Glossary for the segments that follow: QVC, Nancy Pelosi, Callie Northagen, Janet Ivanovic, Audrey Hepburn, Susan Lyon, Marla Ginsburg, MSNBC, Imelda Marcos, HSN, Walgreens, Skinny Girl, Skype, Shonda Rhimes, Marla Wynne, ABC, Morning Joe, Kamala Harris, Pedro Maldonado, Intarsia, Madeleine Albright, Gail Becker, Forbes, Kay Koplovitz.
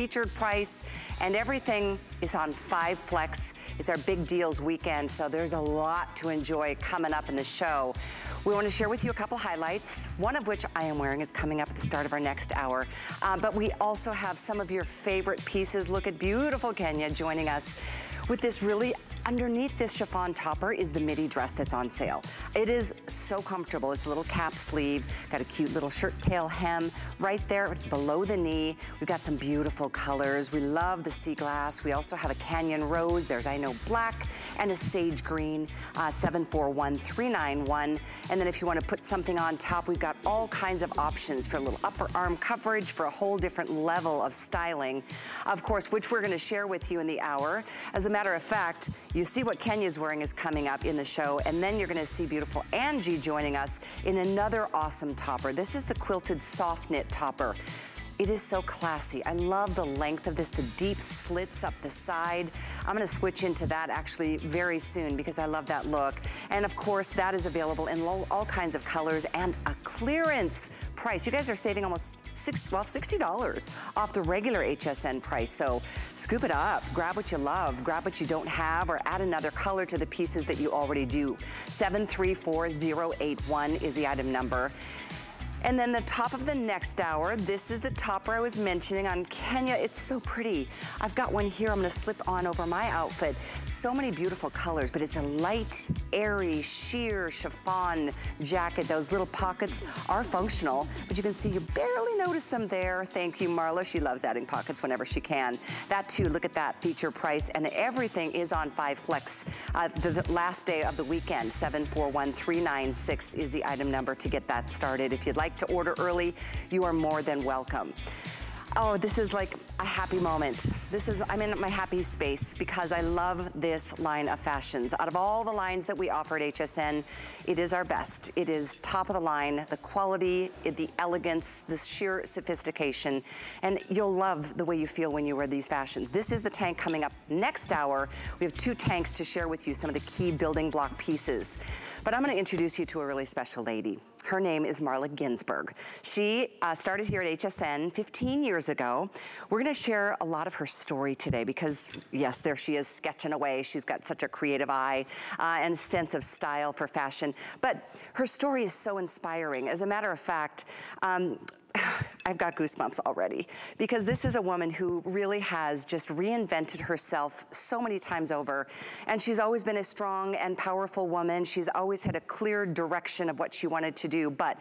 featured price, and everything is on 5 Flex. It's our big deals weekend, so there's a lot to enjoy coming up in the show. We want to share with you a couple highlights, one of which I am wearing is coming up at the start of our next hour. But we also have some of your favorite pieces. Look at beautiful Kenya joining us with this really, underneath this chiffon topper is the midi dress that's on sale. It is so comfortable. It's a little cap sleeve, got a cute little shirt tail hem right there below the knee. We've got some beautiful colors. We love the sea glass. We also have a canyon rose. There's I know black and a sage green, 741-391. And then if you want to put something on top, we've got all kinds of options for a little upper arm coverage, for a whole different level of styling, of course, which we're going to share with you in the hour. As a matter of fact, you see what Kenya's wearing is coming up in the show, and then you're gonna see beautiful Angie joining us in another awesome topper. This is the quilted soft knit topper. It is so classy. I love the length of this, the deep slits up the side. I'm gonna switch into that actually very soon because I love that look. And of course, that is available in all kinds of colors and a clearance price. You guys are saving almost $60 off the regular HSN price. So scoop it up, grab what you love, grab what you don't have, or add another color to the pieces that you already do. 734081 is the item number. And then the top of the next hour, this is the topper I was mentioning on Kenya. It's so pretty. I've got one here I'm gonna slip on over my outfit. So many beautiful colors, but it's a light, airy, sheer chiffon jacket. Those little pockets are functional, but you can see you barely notice them there. Thank you, Marla. She loves adding pockets whenever she can. That too, look at that feature price, and everything is on 5 Flex. The last day of the weekend, 741396 is the item number to get that started. If you'd like to order early, you are more than welcome. Oh, this is like a happy moment. This is, I'm in my happy space because I love this line of fashions. Out of all the lines that we offer at HSN, it is our best. It is top of the line, the quality, the elegance, the sheer sophistication, and you'll love the way you feel when you wear these fashions. This is the tank coming up next hour. We have 2 tanks to share with you some of the key building block pieces. But I'm gonna introduce you to a really special lady. Her name is Marla Ginsburg. She started here at HSN 15 years ago. We're gonna share a lot of her story today because, yes, there she is sketching away. She's got such a creative eye and sense of style for fashion. But her story is so inspiring. As a matter of fact, I've got goosebumps already because this is a woman who really has just reinvented herself so many times over, and she's always been a strong and powerful woman. She's always had a clear direction of what she wanted to do, but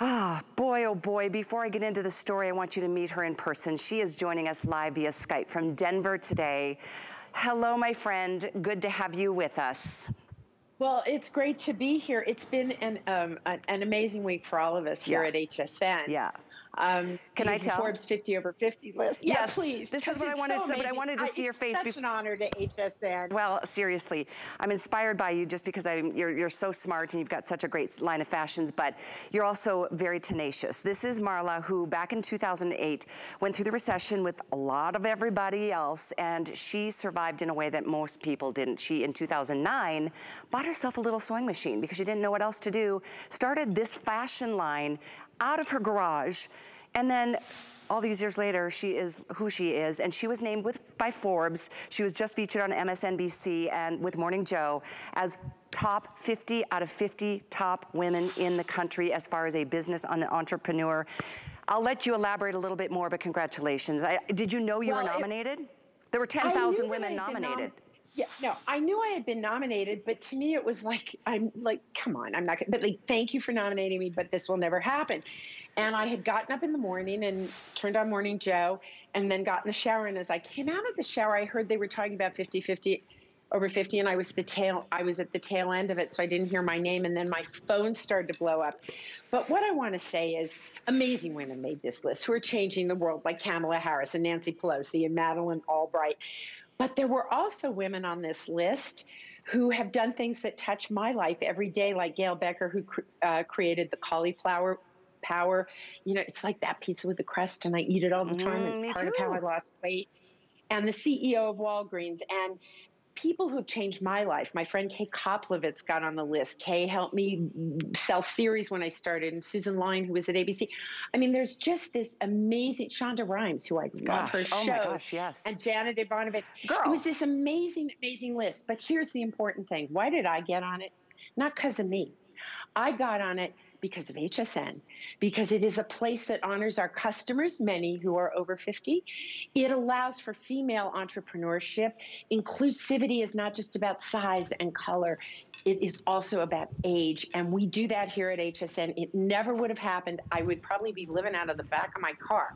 oh boy, before I get into the story, I want you to meet her in person. She is joining us live via Skype from Denver today. Hello, my friend. Good to have you with us. Well, it's great to be here. It's been an amazing week for all of us here at HSN. Yeah. Can I tell? Forbes 50 over 50 list. Yeah, yes, please. This is what I wanted to say, but I wanted to see your face. It's such an honor to HSN. Well, seriously, I'm inspired by you just because you're so smart and you've got such a great line of fashions, but you're also very tenacious. This is Marla, who back in 2008 went through the recession with a lot of everybody else, and she survived in a way that most people didn't. She, in 2009, bought herself a little sewing machine because she didn't know what else to do, started this fashion line out of her garage, and then all these years later, she is who she is, and she was named by Forbes. She was just featured on MSNBC and with Morning Joe as top 50 out of 50 top women in the country as far as a business and an entrepreneur. I'll let you elaborate a little bit more, but congratulations. Did you know you were nominated? There were 10,000 women nominated. Yeah, no, I knew I had been nominated, but to me it was like, come on, I'm not gonna, but like, thank you for nominating me, but this will never happen. And I had gotten up in the morning and turned on Morning Joe and then got in the shower. And as I came out of the shower, I heard they were talking about 50-50 over 50, and I was at the tail end of it, so I didn't hear my name, and then my phone started to blow up. But what I want to say is amazing women made this list who are changing the world, like Kamala Harris and Nancy Pelosi and Madeleine Albright. But there were also women on this list who have done things that touch my life every day, like Gail Becker, who created the cauliflower power. You know, it's like that pizza with the crust, and I eat it all the time. It's part of how I lost weight. And the CEO of Walgreens, and people who've changed my life. My friend Kay Koplovitz got on the list. Kay helped me sell series when I started, and Susan Lyon, who was at ABC. I mean, there's just this amazing Shonda Rhimes, who I love her show. Oh my gosh, yes. And Janet Ivanovic. Girl. It was this amazing, amazing list. But here's the important thing. Why did I get on it? Not because of me. I got on it because of HSN, because it is a place that honors our customers, many who are over 50. It allows for female entrepreneurship. Inclusivity is not just about size and color. It is also about age, and we do that here at HSN. It never would have happened. I would probably be living out of the back of my car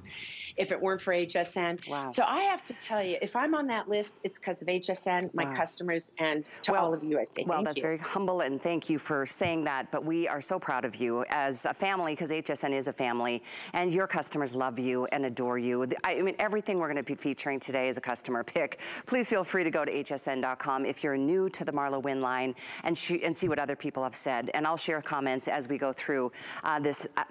if it weren't for HSN. Wow. So I have to tell you, if I'm on that list, it's because of HSN, my customers, and to all of you, I say thank you. Well, that's very humble, and thank you for saying that, but we are so proud of you as a family, because HSN is a family, and your customers love you and adore you. I mean, everything we're going to be featuring today is a customer pick. Please feel free to go to hsn.com if you're new to the Marla Wynne line and see what other people have said. And I'll share comments as we go through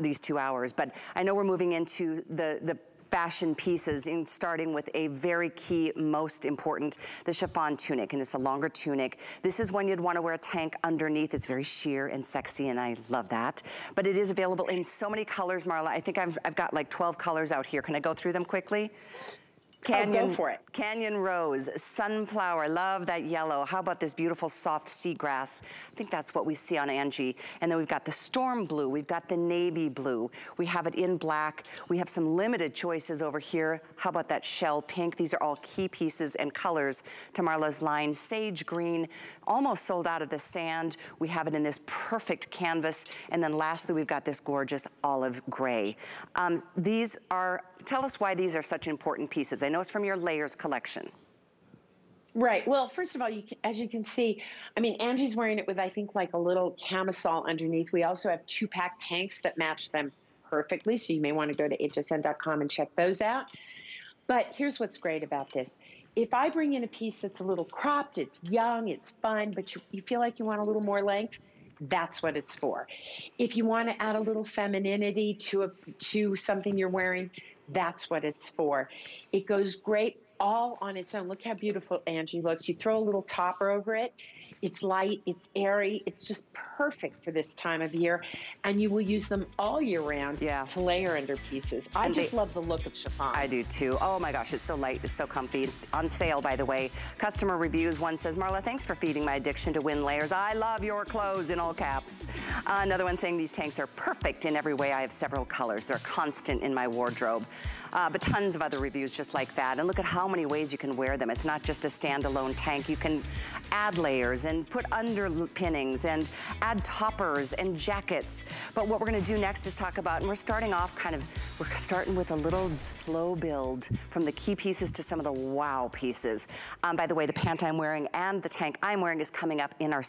these 2 hours. But I know we're moving into the fashion pieces, in starting with a very key, most important, the chiffon tunic, and it's a longer tunic. This is one you'd want to wear a tank underneath. It's very sheer and sexy, and I love that. But it is available in so many colors, Marla. I think I've got like 12 colors out here. Can I go through them quickly? Canyon, go for it. Canyon Rose, Sunflower, I love that yellow. How about this beautiful soft seagrass? I think that's what we see on Angie. And then we've got the Storm Blue, we've got the Navy Blue, we have it in black, we have some limited choices over here. How about that Shell Pink? These are all key pieces and colors to Marla's line. Sage Green, almost sold out of the sand. We have it in this perfect canvas. And then lastly, we've got this gorgeous olive gray. Tell us why these are such important pieces. I know it's from your Layers collection. Right. Well, first of all, as you can see, I mean, Angie's wearing it with, I think, like a little camisole underneath. We also have two-pack tanks that match them perfectly, so you may want to go to hsn.com and check those out. But here's what's great about this. If I bring in a piece that's a little cropped, it's young, it's fun, but you feel like you want a little more length, that's what it's for. If you want to add a little femininity to something you're wearing, that's what it's for. It goes great all on its own. Look how beautiful Angie looks. You throw a little topper over it. It's light, it's airy, it's just perfect for this time of year, and you will use them all year round to layer under pieces. I just love the look of chiffon. I do too. Oh my gosh, it's so light, it's so comfy. On sale, by the way. Customer reviews, one says, Marla, thanks for feeding my addiction to Wynne layers. I love your clothes, in all caps. Another one saying, these tanks are perfect in every way. I have several colors. They're constant in my wardrobe. But tons of other reviews just like that. And look at how many ways you can wear them. It's not just a standalone tank. You can add layers and put underpinnings and add toppers and jackets. But what we're gonna do next is talk about, and we're starting with a little slow build from the key pieces to some of the wow pieces. By the way, the pant I'm wearing and the tank I'm wearing is coming up in our,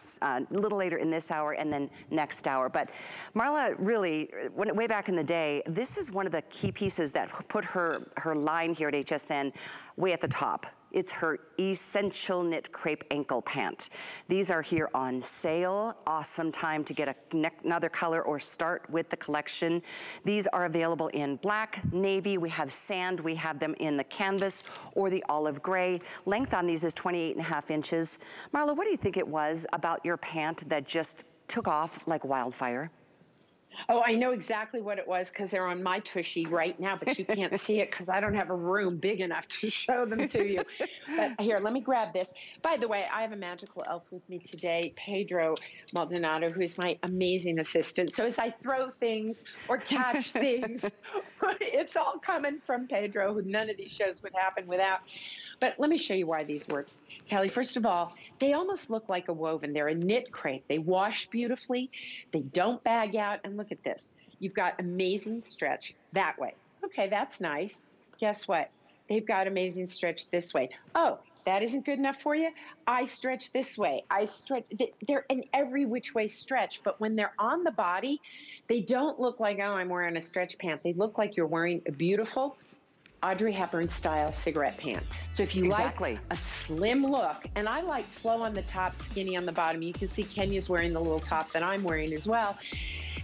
little later in this hour and then next hour. But Marla, really, way back in the day, this is one of the key pieces that put her line here at HSN way at the top. It's her essential knit crepe ankle pant. These are here on sale. Awesome time to get another color or start with the collection. These are available in black, navy, we have sand, we have them in the canvas or the olive gray. Length on these is 28.5 inches. Marla, what do you think it was about your pant that just took off like wildfire? Oh, I know exactly what it was, because they're on my tushy right now, but you can't see it because I don't have a room big enough to show them to you. But here, let me grab this. By the way, I have a magical elf with me today, Pedro Maldonado, who is my amazing assistant. So as I throw things or catch things, it's all coming from Pedro, who none of these shows would happen without. But let me show you why these work, Callie. First of all, they almost look like a woven. They're a knit crepe. They wash beautifully. They don't bag out. And look at this. You've got amazing stretch that way. Okay, that's nice. Guess what? They've got amazing stretch this way. Oh, that isn't good enough for you? I stretch this way. I stretch. They're an every which way stretch. But when they're on the body, they don't look like, oh, I'm wearing a stretch pant. They look like you're wearing a beautiful Audrey Hepburn style cigarette pant. So if you like a slim look, and I like flow on the top, skinny on the bottom. You can see Kenya's wearing the little top that I'm wearing as well.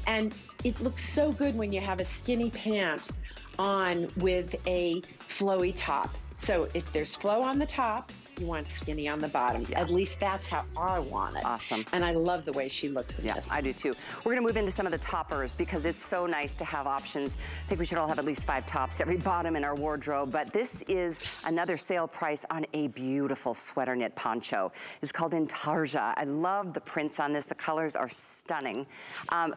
And it looks so good when you have a skinny pant on with a flowy top. So if there's flow on the top, you want skinny on the bottom. Yeah. At least that's how I want it. Awesome. And I love the way she looks in this. I do too. We're gonna move into some of the toppers because it's so nice to have options. I think we should all have at least 5 tops, every bottom in our wardrobe. But this is another sale price on a beautiful sweater knit poncho. It's called Intarja. I love the prints on this. The colors are stunning.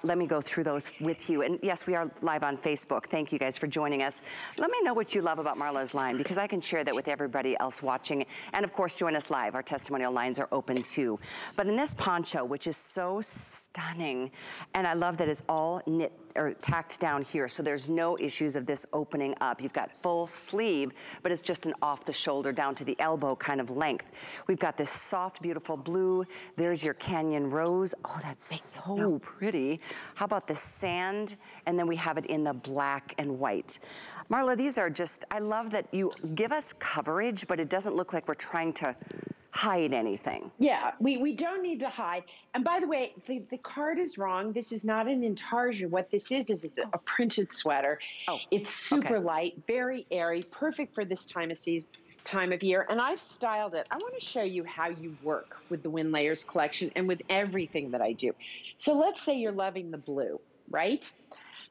Let me go through those with you. And yes, we are live on Facebook. Thank you guys for joining us. Let me know what you love about Marla's line because I can share that with everybody else watching. And of course, join us live. Our testimonial lines are open too. But in this poncho, which is so stunning, and I love that it's all knit or tacked down here, so there's no issues of this opening up. You've got full sleeve, but it's just an off the shoulder down to the elbow kind of length. We've got this soft, beautiful blue. There's your Canyon Rose. Oh, that's so pretty. How about the sand? And then we have it in the black and white. Marla, these are just, I love that you give us coverage, but it doesn't look like we're trying to hide anything. Yeah, we don't need to hide. And by the way, the card is wrong. This is not an intarsia. What this is a printed sweater. Oh, it's super light, very airy, perfect for this time of season, time of year. And I've styled it. I want to show you how you work with the Wynn Layers collection and with everything that I do. So let's say you're loving the blue, right?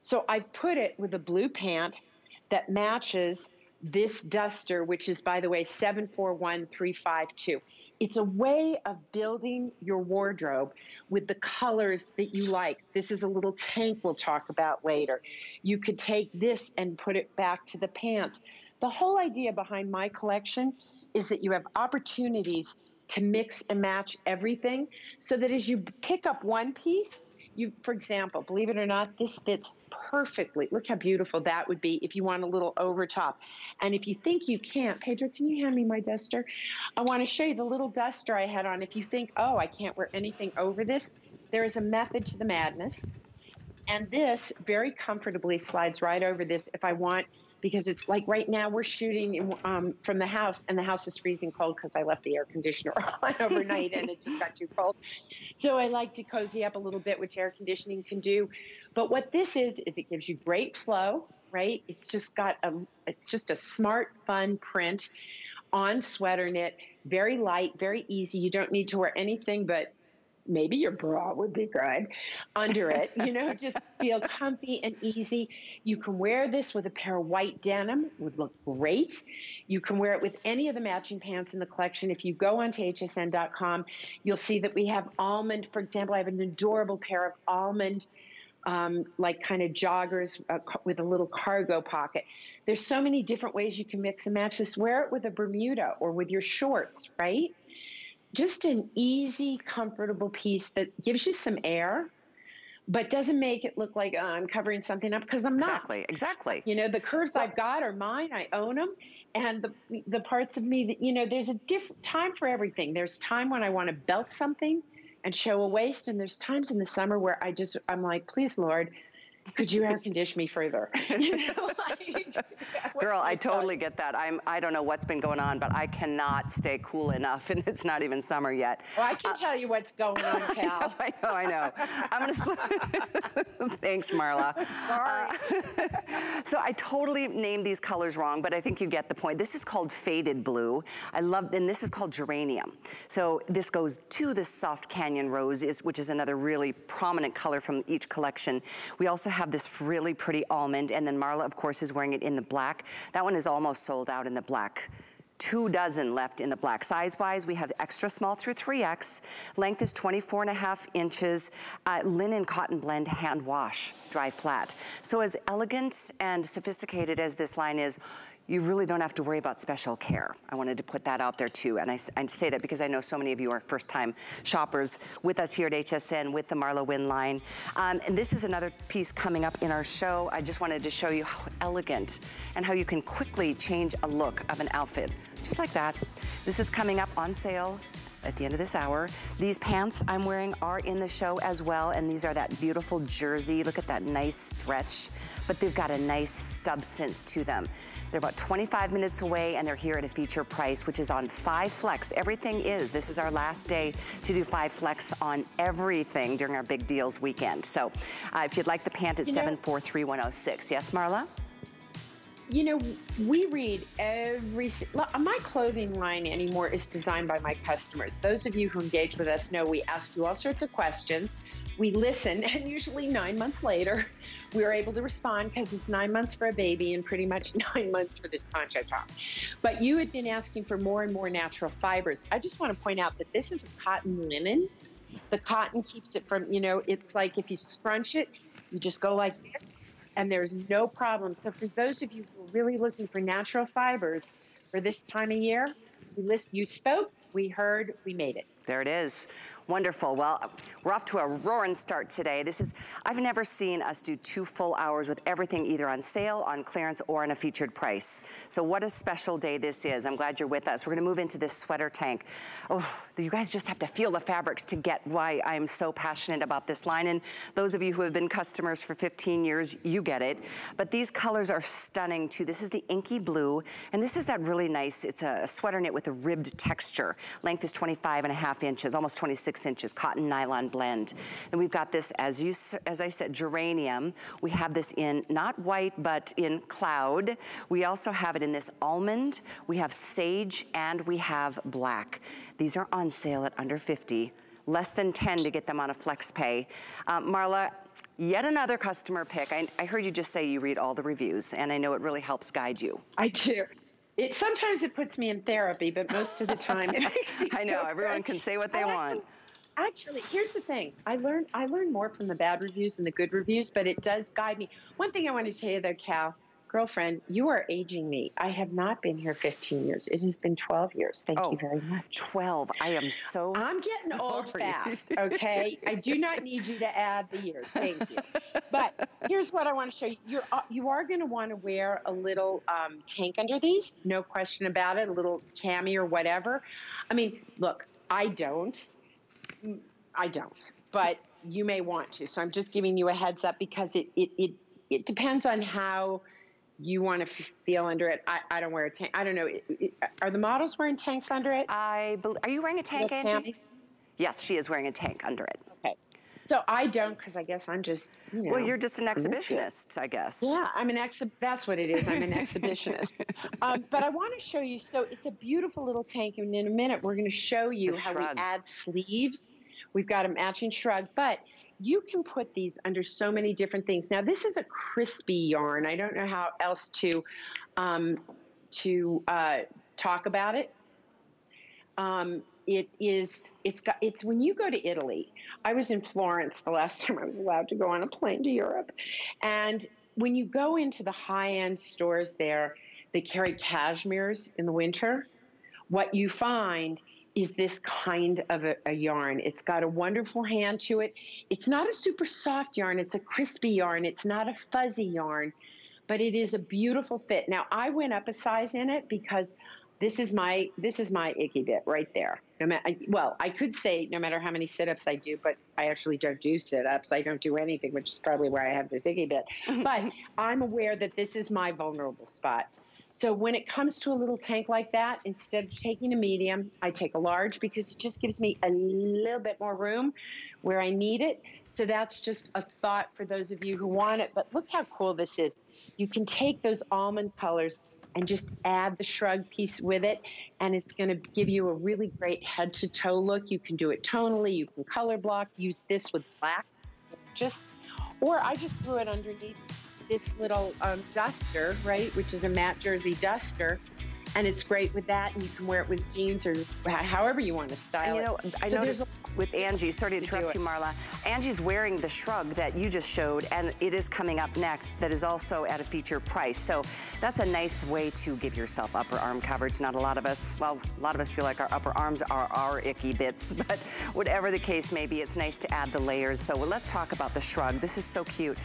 So I put it with a blue pant that matches this duster, which is, by the way, 741352. It's a way of building your wardrobe with the colors that you like. This is a little tank we'll talk about later. You could take this and put it back to the pants. The whole idea behind my collection is that you have opportunities to mix and match everything so that as you pick up one piece, you, for example, believe it or not, this fits perfectly. Look how beautiful that would be if you want a little over top. And if you think you can't, Pedro, can you hand me my duster? I want to show you the little duster I had on. If you think, oh, I can't wear anything over this, there is a method to the madness. And this very comfortably slides right over this if I want, because it's like right now we're shooting from the house, and the house is freezing cold because I left the air conditioner on overnight and it just got too cold. So I like to cozy up a little bit, which air conditioning can do. But what this is it gives you great flow, right? It's just got it's just a smart, fun print on sweater knit, very light, very easy. You don't need to wear anything but maybe your bra would be good under it, you know, just feel comfy and easy. You can wear this with a pair of white denim, would look great. You can wear it with any of the matching pants in the collection. If you go onto hsn.com, you'll see that we have almond, for example, I have an adorable pair of almond, like kind of joggers with a little cargo pocket. There's so many different ways you can mix and match this. Wear it with a Bermuda or with your shorts, right? Just an easy, comfortable piece that gives you some air, but doesn't make it look like, oh, I'm covering something up, because I'm not. Exactly, exactly. You know, the curves I've got are mine. I own them. And the parts of me that, you know, there's a different time for everything. There's time when I want to belt something and show a waist. And there's times in the summer where I'm like, please, Lord, could you air condition me further? You know, girl, I totally get that. I don't know what's been going on, but I cannot stay cool enough, and it's not even summer yet. Well, I can tell you what's going on, Cal. I know. I'm gonna thanks, Marla. Sorry. So I totally named these colors wrong, but I think you get the point. This is called faded blue. I love, and this is called geranium. So this goes to the soft Canyon Rose, which is another really prominent color from each collection. We also have this really pretty almond, and then Marla, of course, is wearing it in the black. That one is almost sold out in the black. 2 dozen left in the black. Size-wise, we have extra small through 3X. Length is 24.5 inches. Linen cotton blend, hand wash, dry flat. So as elegant and sophisticated as this line is, you really don't have to worry about special care. I wanted to put that out there too. And I say that because I know so many of you are first-time shoppers with us here at HSN with the Marla Wynne line. And this is another piece coming up in our show. I just wanted to show you how elegant and how you can quickly change a look of an outfit. Just like that. This is coming up on sale at the end of this hour. These pants I'm wearing are in the show as well, and these are that beautiful jersey. Look at that nice stretch, but they've got a nice substance to them. They're about 25 minutes away, and they're here at a feature price, which is on 5 Flex. Everything is. This is our last day to do 5 Flex on everything during our big deals weekend. So if you'd like the pant, it's 743-106. Yes, Marla? You know, we read every, my clothing line anymore is designed by my customers. Those of you who engage with us know we ask you all sorts of questions. We listen, and usually 9 months later, we are able to respond because it's 9 months for a baby and pretty much 9 months for this poncho top. But you had been asking for more and more natural fibers. I just want to point out that this is cotton linen. The cotton keeps it from, you know, it's like if you scrunch it, you just go like this, and there's no problem. So for those of you who are really looking for natural fibers for this time of year, you spoke, we heard, we made it. There it is. Wonderful. Well, we're off to a roaring start today. This is, I've never seen us do 2 full hours with everything either on sale, on clearance, or on a featured price. So what a special day this is. I'm glad you're with us. We're gonna move into this sweater tank. Oh, you guys just have to feel the fabrics to get why I'm so passionate about this line. And those of you who have been customers for 15 years, you get it. But these colors are stunning too. This is the inky blue, and this is that really nice, it's a sweater knit with a ribbed texture. Length is 25.5 inches, almost 26 inches, cotton nylon blend. And we've got this, as I said, geranium. We have this in not white, but in cloud. We also have it in this almond. We have sage, and we have black. These are on sale at under 50, less than 10 to get them on a flex pay. Marla, yet another customer pick. I heard you just say you read all the reviews, and I know it really helps guide you. I do. Sometimes it puts me in therapy, but most of the time it makes me. I know, everyone can say what they want. Actually, here's the thing. I learn more from the bad reviews than the good reviews, but it does guide me. One thing I want to tell you though, Cal, girlfriend, you are aging me. I have not been here 15 years. It has been 12 years. Thank you very much. 12. I am so sorry. I'm getting old fast, okay? I do not need you to add the years. Thank you. But here's what I want to show you. You are going to want to wear a little tank under these. No question about it. A little cami or whatever. I mean, look, I don't. But you may want to. So I'm just giving you a heads up because it depends on how you want to feel under it. I don't wear a tank. I don't know. Are the models wearing tanks under it? Are you wearing a tank, Angie? Yes, she is wearing a tank under it. Okay. So I don't, because I guess I'm just, you know. Well, you're just an exhibitionist, I guess. Yeah, that's what it is. I'm an exhibitionist. But I want to show you, so it's a beautiful little tank, and in a minute we're going to show you how we add sleeves. We've got a matching shrug, but you can put these under so many different things. Now, this is a crispy yarn. I don't know how else to talk about it. It's when you go to Italy. I was in Florence the last time I was allowed to go on a plane to Europe. And when you go into the high-end stores there, they carry cashmeres in the winter. What you find is this kind of a yarn. It's got a wonderful hand to it. It's not a super soft yarn, it's a crispy yarn. It's not a fuzzy yarn, but it is a beautiful fit. Now, I went up a size in it because this is my icky bit right there. Well, I could say no matter how many sit-ups I do, but I actually don't do sit-ups. I don't do anything, which is probably why I have this icky bit. But I'm aware that this is my vulnerable spot. So when it comes to a little tank like that, instead of taking a medium, I take a large because it just gives me a little bit more room where I need it. So that's just a thought for those of you who want it. But look how cool this is. You can take those almond colors and just add the shrug piece with it, and it's going to give you a really great head-to-toe look. You can do it tonally. You can color block. Use this with black. Or I just threw it underneath this little duster, right, which is a matte jersey duster, and it's great with that, and you can wear it with jeans or however you want to style it. You know, I noticed with Angie, sorry to interrupt you, Marla, Angie's wearing the shrug that you just showed, and it is coming up next that is also at a feature price. So that's a nice way to give yourself upper arm coverage. Not a lot of us, well, a lot of us feel like our upper arms are our icky bits, but whatever the case may be, it's nice to add the layers. So let's talk about the shrug. This is so cute.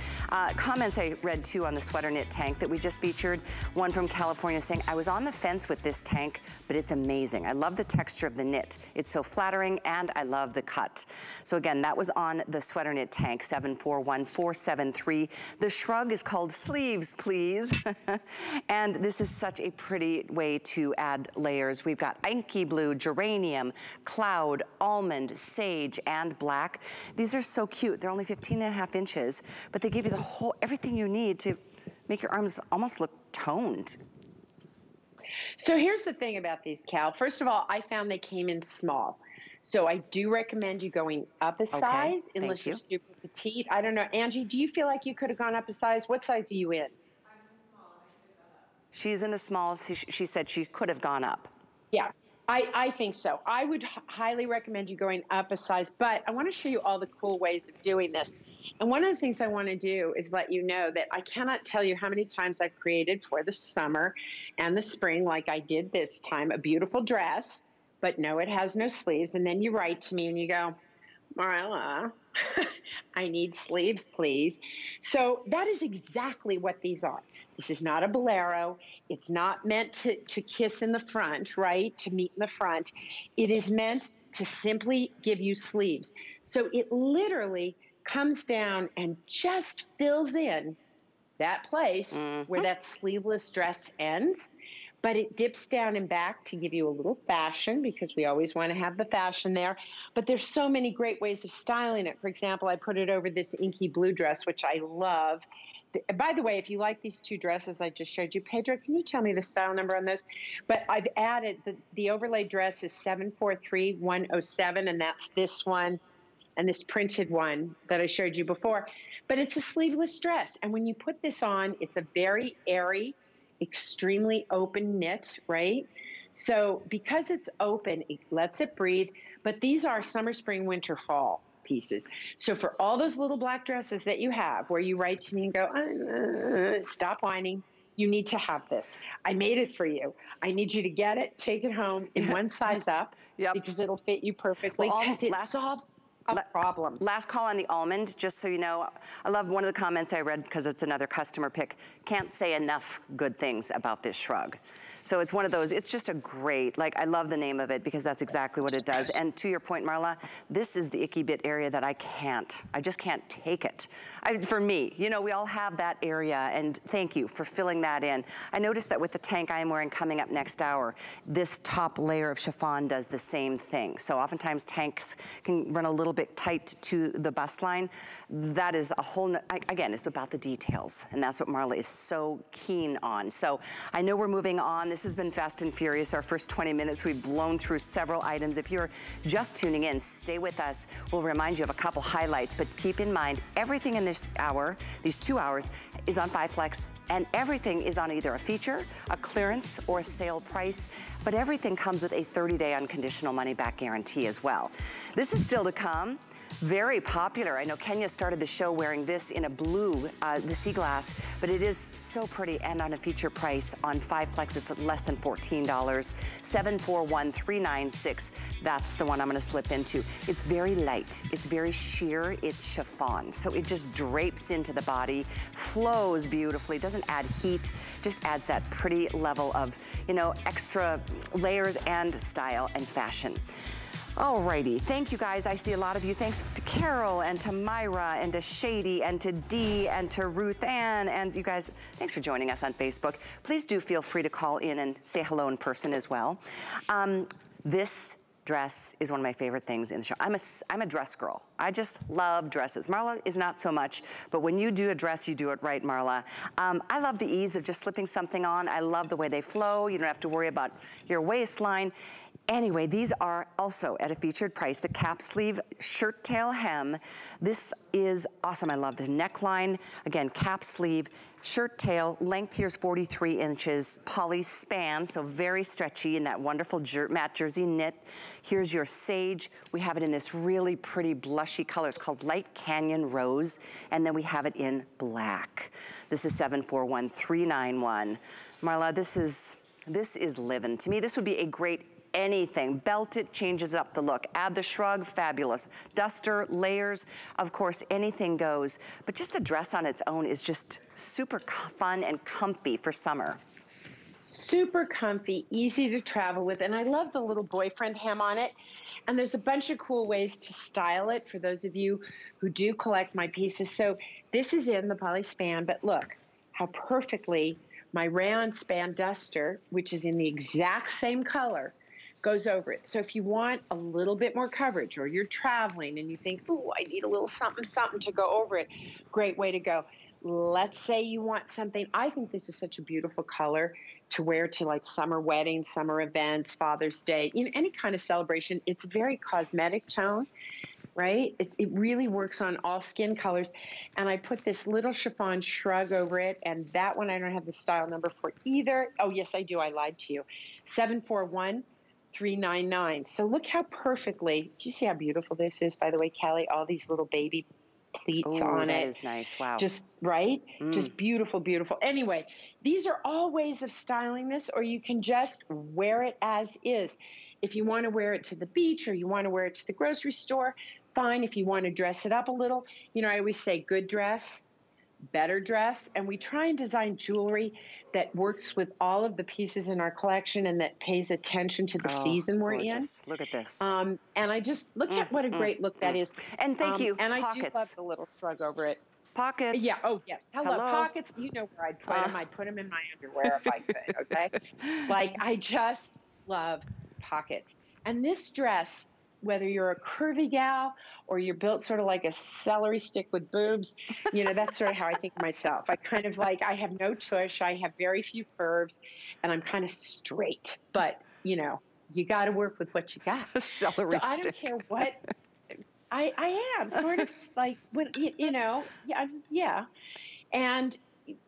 Comments I read too on the sweater knit tank that we just featured. One from California saying, I was on the fence with this tank, but it's amazing. I love the texture of the knit. It's so flattering, and I love the cut. So again, that was on the sweater knit tank, 741-473. The shrug is called Sleeves Please. And this is such a pretty way to add layers. We've got inky blue, geranium, cloud, almond, sage, and black. These are so cute. They're only 15.5 inches, but they give you everything you need to make your arms almost look toned. So here's the thing about these, Cal. First of all, I found they came in small. So I do recommend you going up a size unless you're super petite. I don't know. Angie, do you feel like you could have gone up a size? What size are you in? I'm in a small. She's in a small. She said she could have gone up. Yeah, I think so. I would highly recommend you going up a size, but I want to show you all the cool ways of doing this. And one of the things I want to do is let you know that I cannot tell you how many times I've created for the summer and the spring, like I did this time, a beautiful dress. But no, it has no sleeves. And then you write to me and you go, Marla, I need sleeves, please. So that is exactly what these are. This is not a bolero. It's not meant to kiss in the front, right? To meet in the front. It is meant to simply give you sleeves. So it literally comes down and just fills in that place where that sleeveless dress ends. But it dips down and back to give you a little fashion because we always want to have the fashion there. But there's so many great ways of styling it. For example, I put it over this inky blue dress, which I love. By the way, if you like these two dresses I just showed you, Pedro, can you tell me the style number on those? But I've added, the overlay dress is 743107, and that's this one and this printed one that I showed you before. But it's a sleeveless dress. And when you put this on, it's a very airy, extremely open knit, right? So because it's open, it lets it breathe. But these are summer, spring, winter, fall pieces. So for all those little black dresses that you have, where you write to me and go, stop whining, you need to have this. I made it for you. I need you to get it, take it home in one size up because it'll fit you perfectly. Well, it solves a problem. Last call on the almond, just so you know. I love one of the comments I read because it's another customer pick. Can't say enough good things about this shrug. So it's one of those, it's just a great, like I love the name of it because that's exactly what it does. And to your point, Marla, this is the icky bit area that I just can't take it. For me, you know, we all have that area, and thank you for filling that in. I noticed that with the tank I am wearing coming up next hour, this top layer of chiffon does the same thing. So oftentimes tanks can run a little bit tight to the bust line. That is a whole, again, it's about the details, and that's what Marla is so keen on. So I know we're moving on. This has been Fast and Furious. Our first 20 minutes, we've blown through several items. If you're just tuning in, stay with us. We'll remind you of a couple highlights, but keep in mind, everything in this hour, these 2 hours, is on 5 Flex, and everything is on either a feature, a clearance, or a sale price, but everything comes with a 30-day unconditional money-back guarantee as well. This is still to come. Very popular. I know Kenya started the show wearing this in a blue, the sea glass, but it is so pretty and on a feature price on 5 Flex. It's less than $14, 741,396. That's the one I'm gonna slip into. It's very light, it's very sheer, it's chiffon. So it just drapes into the body, flows beautifully, doesn't add heat, just adds that pretty level of, you know, extra layers and style and fashion. Alrighty, thank you guys. I see a lot of you. Thanks to Carol and to Myra and to Shady and to Dee and to Ruth Ann. And you guys, thanks for joining us on Facebook. Please do feel free to call in and say hello in person as well. This dress is one of my favorite things in the show. I'm a dress girl. I just love dresses. Marla is not so much, but when you do a dress, you do it right, Marla. I love the ease of just slipping something on. I love the way they flow. You don't have to worry about your waistline. Anyway, these are also at a featured price. The cap sleeve shirt tail hem. This is awesome. I love the neckline. Again, cap sleeve, shirt tail, length here's 43 inches, poly span, so very stretchy in that wonderful matte jersey knit. Here's your sage. We have it in this really pretty blushy color. It's called Light Canyon Rose, and then we have it in black. This is 741,391. Marla, this is living. To me, this would be a great anything. Belt it, changes up the look. Add the shrug, fabulous. Duster, layers, of course, anything goes. But just the dress on its own is just super fun and comfy for summer. Super comfy, easy to travel with. And I love the little boyfriend hem on it. And there's a bunch of cool ways to style it for those of you who do collect my pieces. So this is in the poly span, but look how perfectly my rayon span duster, which is in the exact same color, goes over it. So if you want a little bit more coverage, or you're traveling and you think, ooh, I need a little something, something to go over it, great way to go. Let's say you want something. I think this is such a beautiful color to wear to like summer weddings, summer events, Father's Day, you know, any kind of celebration. It's a very cosmetic tone, right? It really works on all skin colors. And I put this little chiffon shrug over it. And that one I don't have the style number for either. Oh, yes, I do. I lied to you. 741-399. So look how perfectly, do you see how beautiful this is? By the way, Callie, all these little baby pleats on it. That is nice. Wow. Just, right? Just beautiful, beautiful. Anyway, these are all ways of styling this, or you can just wear it as is. If you want to wear it to the beach or you want to wear it to the grocery store, fine. If you want to dress it up a little, you know, I always say good dress, better dress. And we try and design jewelry that works with all of the pieces in our collection and that pays attention to the season we're gorgeous. In. Look at this. And I just, look at what a great look that is. And thank you, and I do love the little shrug over it. Pockets. Yeah, oh yes. Hello, pockets. You know where I'd put them. I'd put them in my underwear if I could, okay? Like, I just love pockets. And this dress, whether you're a curvy gal or you're built sort of like a celery stick with boobs, you know, that's sort of how I think of myself. I kind of like, I have no tush, I have very few curves, and I'm kind of straight. But, you know, you got to work with what you got. A celery stick. So I don't care what, I am sort of like, you know, yeah. And,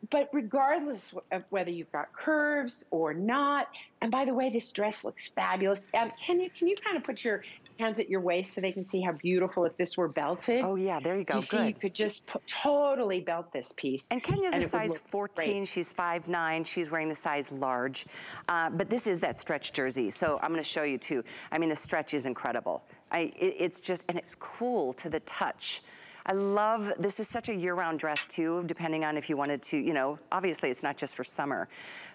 but regardless of whether you've got curves or not, and by the way, this dress looks fabulous. Can you kind of put your hands at your waist so they can see how beautiful if this were belted? Oh yeah, there you go. You see, you could just totally belt this piece. And Kenya's a size 14. Great. She's 5'9". She's wearing the size large, but this is that stretch jersey. So I'm going to show you too. I mean, the stretch is incredible. It's just, and it's cool to the touch. I love, this is such a year-round dress too, depending on if you wanted to, you know, obviously it's not just for summer.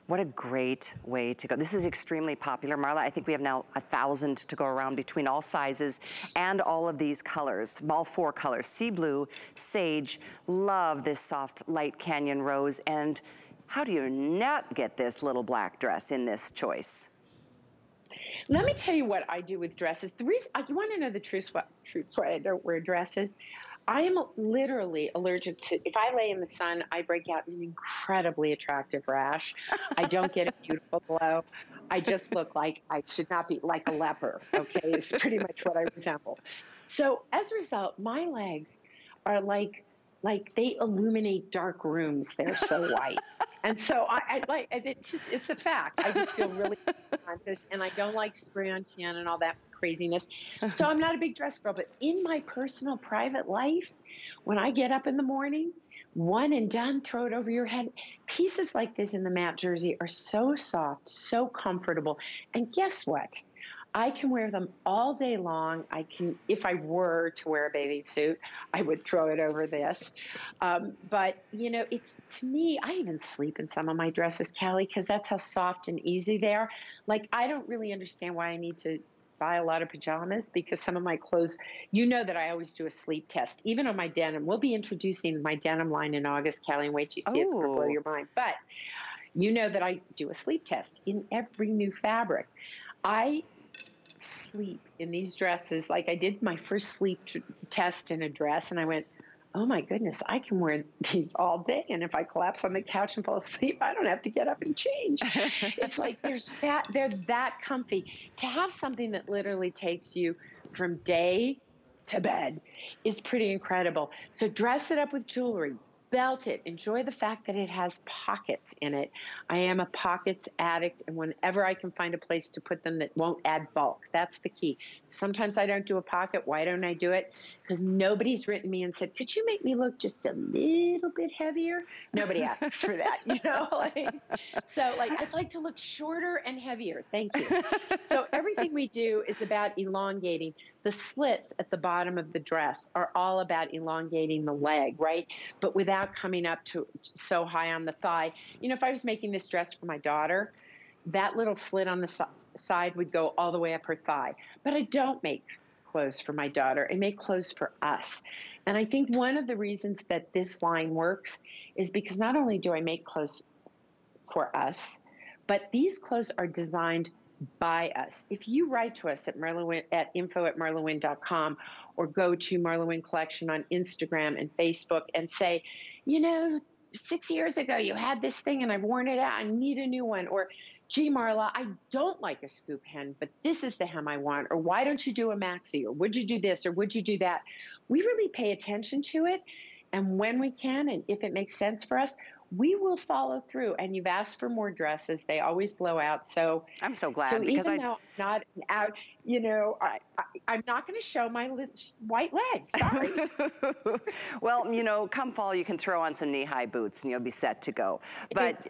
What a great way to go. This is extremely popular, Marla. I think we have now 1,000 to go around between all sizes and all of these colors, all four colors, sea blue, sage, love this soft light canyon rose, and how do you not get this little black dress in this choice? Let me tell you what I do with dresses. The reason, you want to know the truth why I don't wear dresses? I am literally allergic to, if I lay in the sun, I break out in an incredibly attractive rash. I don't get a beautiful glow. I just look like I should not be, like a leper, okay? It's pretty much what I resemble. So as a result, my legs are like they illuminate dark rooms. They're so white. And so I like, it's just, it's a fact. I just feel really conscious, and I don't like spray on tan and all that craziness. So I'm not a big dress girl, but in my personal private life, when I get up in the morning, one and done, throw it over your head. Pieces like this in the matte jersey are so soft, so comfortable. And guess what? I can wear them all day long. I can, if I were to wear a bathing suit, I would throw it over this. But, you know, it's, to me, I even sleep in some of my dresses, Callie, because that's how soft and easy they are. Like, I don't really understand why I need to buy a lot of pajamas, because some of my clothes, you know that I always do a sleep test, even on my denim. We'll be introducing my denim line in August, Callie, and wait till you see, it's going to blow your mind. But you know that I do a sleep test in every new fabric. I sleep in these dresses. Like, I did my first sleep test in a dress, and I went, oh my goodness, I can wear these all day. And if I collapse on the couch and fall asleep, I don't have to get up and change. It's like, they're that comfy. To have something that literally takes you from day to bed is pretty incredible. So dress it up with jewelry. Belt it. Enjoy the fact that it has pockets in it. I am a pockets addict, and whenever I can find a place to put them that won't add bulk, that's the key. Sometimes I don't do a pocket. Why don't I do it? Because nobody's written me and said, could you make me look just a little bit heavier? Nobody asks for that, you know? Like, so, like, I'd like to look shorter and heavier. Thank you. So everything we do is about elongating. The slits at the bottom of the dress are all about elongating the leg, right? But without coming up to so high on the thigh. You know, if I was making this dress for my daughter, that little slit on the side would go all the way up her thigh. But I don't make clothes for my daughter. I make clothes for us. And I think one of the reasons that this line works is because not only do I make clothes for us, but these clothes are designed by us. If you write to us at info@marlawynne.com, or go to Marla Wynne Collection on Instagram and Facebook and say, you know, 6 years ago you had this thing and I've worn it out, I need a new one. Or, gee, Marla, I don't like a scoop hem, but this is the hem I want. Or why don't you do a maxi? Or would you do this? Or would you do that? We really pay attention to it. And when we can, and if it makes sense for us, we will follow through. And you've asked for more dresses. They always blow out. So I'm so glad. So because even though I'm not out, you know, I'm not going to show my white legs. Sorry. Well, you know, come fall, you can throw on some knee-high boots and you'll be set to go. But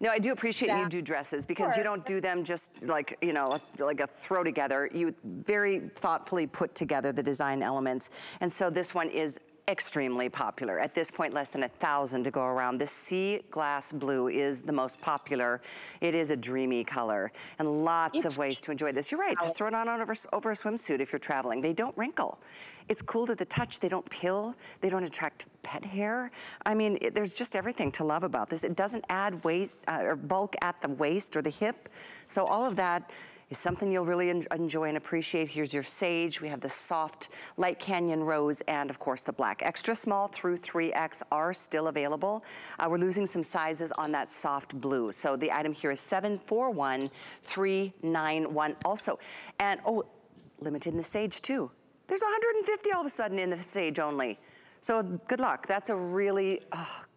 no, I do appreciate you do dresses, because you don't do them just like, you know, like a throw together. You very thoughtfully put together the design elements. And so this one is extremely popular. At this point, less than 1,000 to go around. This sea glass blue is the most popular. It is a dreamy color, and lots of ways to enjoy this. You're right, just throw it on over a swimsuit if you're traveling. They don't wrinkle. It's cool to the touch. They don't pill. They don't attract pet hair. I mean, there's just everything to love about this. It doesn't add waist or bulk at the waist or the hip. So all of that is something you'll really enjoy and appreciate. Here's your sage. We have the soft light canyon rose, and of course the black. Extra small through 3X are still available. We're losing some sizes on that soft blue. So the item here is 741-391 also. And oh, limited in the sage too. There's 150 all of a sudden in the sage only. So good luck. That's a really,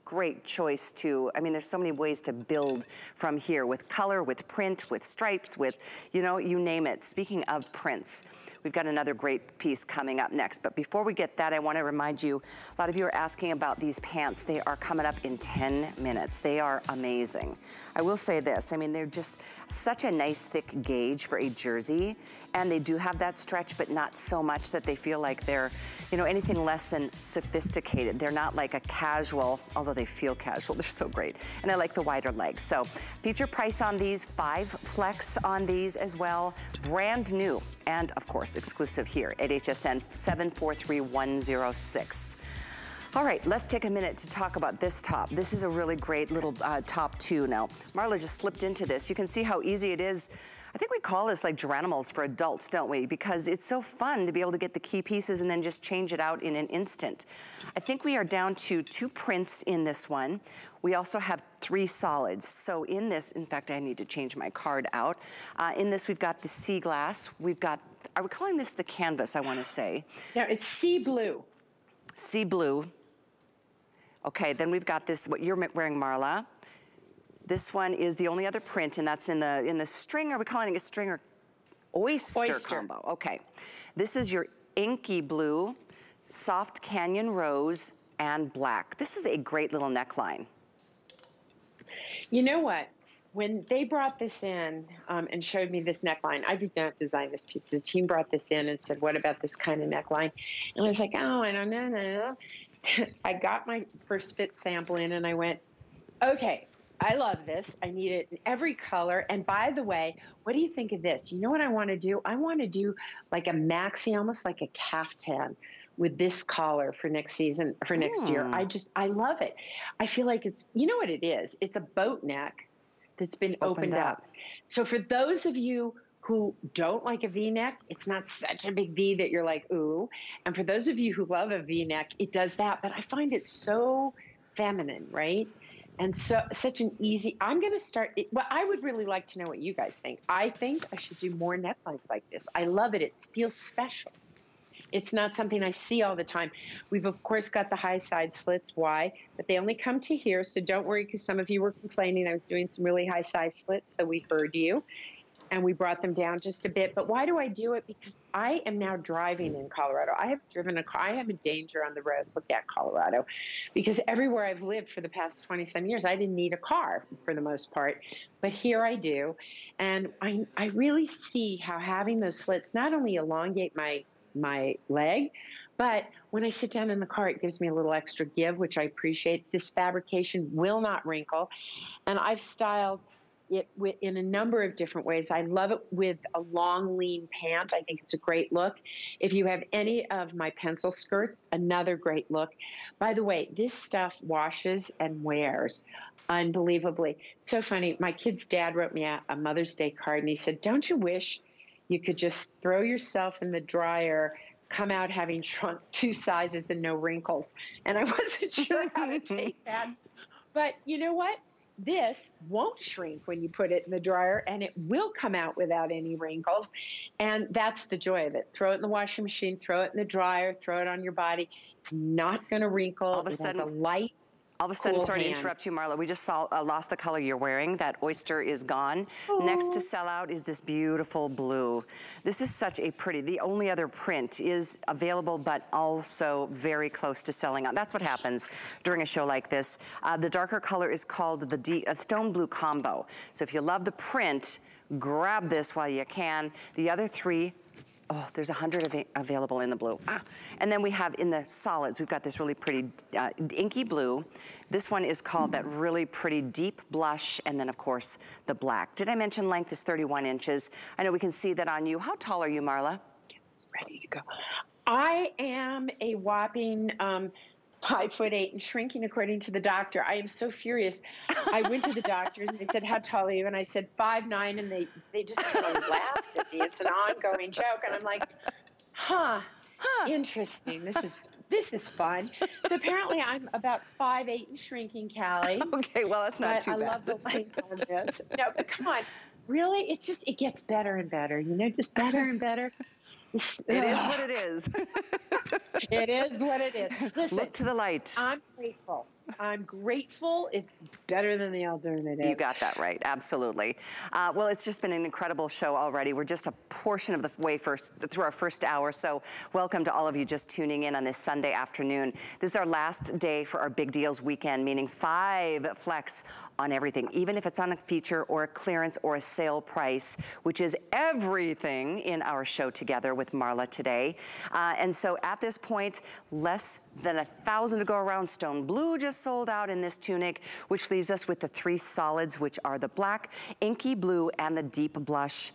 great choice too. I mean, there's so many ways to build from here, with color, with print, with stripes, with, you know, you name it. Speaking of prints, we've got another great piece coming up next. But before we get that, I want to remind you, a lot of you are asking about these pants. They are coming up in 10 minutes. They are amazing. I will say this. I mean, they're just such a nice thick gauge for a jersey. And they do have that stretch, but not so much that they feel like they're, you know, anything less than sophisticated. They're not like a casual, although they feel casual. They're so great. And I like the wider legs. So feature price on these, 5 flex on these as well. Brand new. And of course, exclusive here at HSN, 743-106. All right, let's take a minute to talk about this top. This is a really great little top too. Now, Marla just slipped into this. You can see how easy it is. I think we call this like geranimals for adults, don't we? Because it's so fun to be able to get the key pieces and then just change it out in an instant. I think we are down to 2 prints in this one. We also have 3 solids. So in this, in fact, I need to change my card out. In this, we've got the sea glass. We've got, are we calling this the canvas, I want to say? No, it's sea blue. Sea blue. Okay, then we've got this, what you're wearing, Marla. This one is the only other print, and that's in the string. Are we calling it a string or oyster combo? Okay. This is your inky blue, soft canyon rose, and black. This is a great little neckline. You know what? When they brought this in and showed me this neckline, I did not design this piece. The team brought this in and said, what about this kind of neckline? And I was like, oh, I don't know. I got my first fit sample in, and I went, okay. I love this. I need it in every color. And by the way, what do you think of this? You know what I want to do? I want to do like a maxi, almost like a caftan with this collar for next season, for next year. I love it. I feel like it's, you know what it is? It's a boat neck that's been opened up. So for those of you who don't like a V-neck, it's not such a big V that you're like, ooh. And for those of you who love a V-neck, it does that. But I find it so feminine, right? And so such an easy, I'm going to start, well, I would really like to know what you guys think. I think I should do more necklines like this. I love it. It feels special. It's not something I see all the time. We've, of course, got the high side slits. Why? But they only come to here, so don't worry, because some of you were complaining I was doing some really high side slits, so we heard you. And we brought them down just a bit. But why do I do it? Because I am now driving in Colorado. I have driven a car. I have a danger on the road. Look at Colorado. Because everywhere I've lived for the past 20-some years, I didn't need a car for the most part. But here I do. And I really see how having those slits not only elongate my leg, but when I sit down in the car, it gives me a little extra give, which I appreciate. This fabrication will not wrinkle. And I've styled it in a number of different ways. I love it with a long, lean pant. I think it's a great look. If you have any of my pencil skirts, another great look. By the way, this stuff washes and wears unbelievably. It's so funny. My kid's dad wrote me a Mother's Day card, and he said, don't you wish you could just throw yourself in the dryer, come out having shrunk 2 sizes and no wrinkles. And I wasn't sure how to take that. But you know what? This won't shrink when you put it in the dryer, and it will come out without any wrinkles. And that's the joy of it. Throw it in the washing machine, throw it in the dryer, throw it on your body. It's not going to wrinkle. All of a sudden, it has a light, all of a sudden, cool sorry hand. To interrupt you, Marla, we just saw, lost the color you're wearing. That oyster is gone. Aww. Next to sell out is this beautiful blue. This is such a pretty, the only other print is available, but also very close to selling out. That's what happens during a show like this. The darker color is called the Stone Blue Combo. So if you love the print, grab this while you can. The other three, oh, there's 100 available in the blue. Ah. And then we have in the solids, we've got this really pretty inky blue. This one is called that really pretty deep blush, and then of course the black. Did I mention length is 31 inches? I know we can see that on you. How tall are you, Marla? Ready to go. I am a whopping 5'8" and shrinking according to the doctor. I am so furious. I went to the doctors and they said, how tall are you? And I said 5'9", and they just kind of laughed at me. It's an ongoing joke. And I'm like, huh. Interesting. This is fun. So apparently I'm about 5'8" and shrinking, Callie. Okay, well that's not too bad. I love the length on this. No, but come on. Really? It's just it gets better and better, you know, just better and better. It is what it is. It is what it is. Listen, look to the light. I'm grateful. I'm grateful. It's better than the alternative. You got that right. Absolutely. Well, it's just been an incredible show already. We're just a portion of the way through our first hour. So welcome to all of you just tuning in on this Sunday afternoon. This is our last day for our Big Deals Weekend, meaning 5 flex on everything, even if it's on a feature or a clearance or a sale price, which is everything in our show together with Marla today. And so at this point, less than 1,000 to go around. Stone Blue just sold out in this tunic, which leaves us with the 3 solids, which are the black, inky blue, and the deep blush.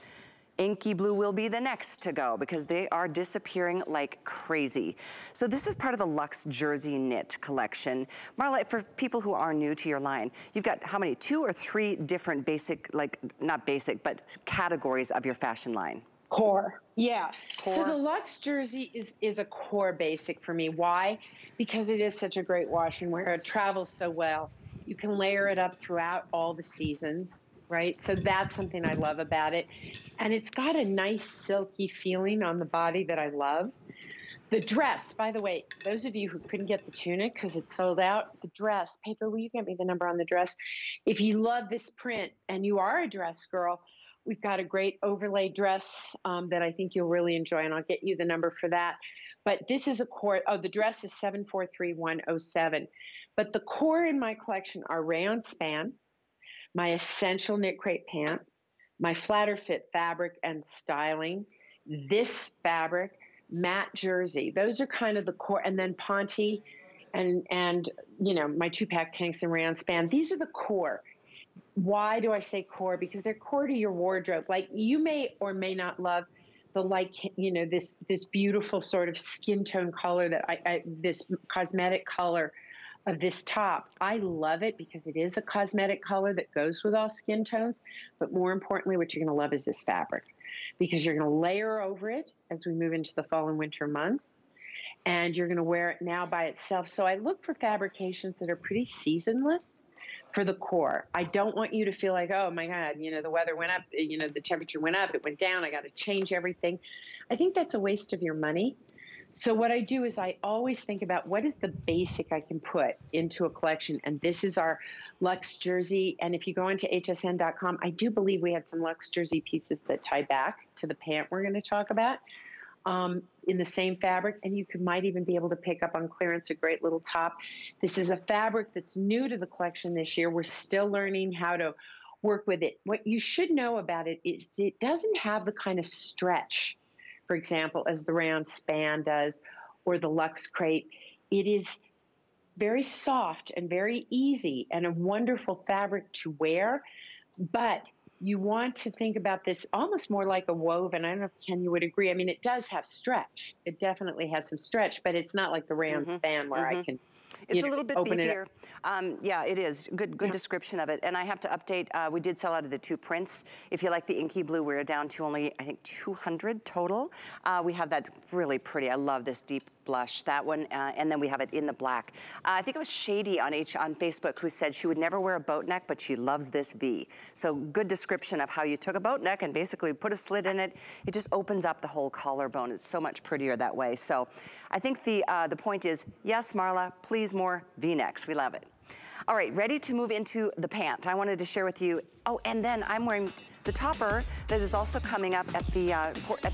Inky blue will be the next to go because they are disappearing like crazy. So this is part of the Luxe Jersey Knit collection. Marla, for people who are new to your line, you've got how many? 2 or 3 different basic, like not basic, but categories of your fashion line. Core. Yeah. Core. So the Luxe Jersey is a core basic for me. Why? Because it is such a great wash and wear. It travels so well. You can layer it up throughout all the seasons, right? So that's something I love about it. And it's got a nice silky feeling on the body that I love. The dress, by the way, those of you who couldn't get the tunic because it sold out, the dress, Pedro, will you get me the number on the dress? If you love this print and you are a dress girl, we've got a great overlay dress that I think you'll really enjoy, and I'll get you the number for that. But this is a core. Oh, the dress is 743-107. But the core in my collection are rayon span, my essential knit crepe pant, my flatter fit fabric and styling, this fabric, matte jersey. Those are kind of the core. And then Ponte and you know, my 2-pack tanks and rayon span. These are the core. Why do I say core? Because they're core to your wardrobe. Like you may or may not love the like, you know, this beautiful sort of skin tone color that this cosmetic color of this top. I love it because it is a cosmetic color that goes with all skin tones. But more importantly, what you're going to love is this fabric because you're going to layer over it as we move into the fall and winter months. And you're going to wear it now by itself. So I look for fabrications that are pretty seasonless. For the core, I don't want you to feel like, oh my God, you know, the weather went up, you know, the temperature went up, it went down, I got to change everything. I think that's a waste of your money. So what I do is I always think about what is the basic I can put into a collection. And this is our Luxe Jersey. And if you go onto hsn.com, I do believe we have some Luxe Jersey pieces that tie back to the pant we're going to talk about in the same fabric. And you might even be able to pick up on clearance a great little top. This is a fabric that's new to the collection this year. We're still learning how to work with it. What you should know about it is it doesn't have the kind of stretch, for example, as the rayon span does or the Luxe crepe. It is very soft and very easy and a wonderful fabric to wear, but you want to think about this almost more like a woven. I don't know if Ken, you would agree. I mean, it does have stretch. It definitely has some stretch, but it's not like the rayon span where I can It's a little bit beefier. Yeah, it is. Good description of it. And I have to update. We did sell out of the two prints. If you like the inky blue, we're down to only, I think, 200 total. We have that really pretty. I love this deep blush, that one, and then we have it in the black. I think it was Shady on Facebook who said she would never wear a boat neck, but she loves this V. So good description of how you took a boat neck and basically put a slit in it. It just opens up the whole collarbone. It's so much prettier that way. So I think the point is, yes, Marla, please more V-necks. We love it. All right, ready to move into the pant. I wanted to share with you, oh, and then I'm wearing the topper that is also coming up at the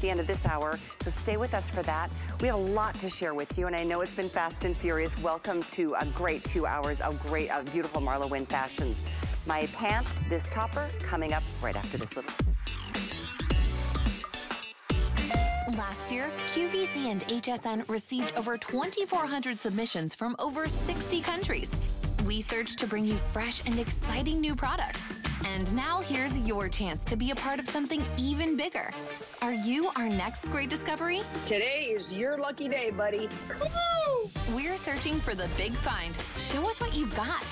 end of this hour, so stay with us for that. We have a lot to share with you, and I know it's been fast and furious. Welcome to a great 2 hours of great, beautiful Marla Wynne fashions. My pant, this topper, coming up right after this little. Last year, QVC and HSN received over 2,400 submissions from over 60 countries. We searched to bring you fresh and exciting new products. And now here's your chance to be a part of something even bigger. Are you our next great discovery? Today is your lucky day, buddy. Woo! We're searching for the big find. Show us what you've got.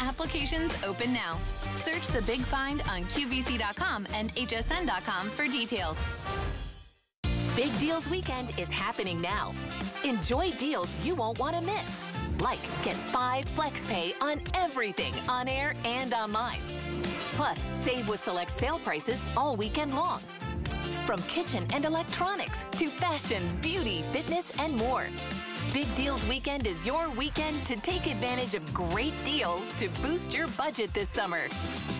Applications open now. Search the big find on QVC.com and HSN.com for details. Big Deals Weekend is happening now. Enjoy deals you won't want to miss. Like, get 5 flex pay on everything on air and online. Plus, save with select sale prices all weekend long. From kitchen and electronics to fashion, beauty, fitness, and more. Big Deals Weekend is your weekend to take advantage of great deals to boost your budget this summer.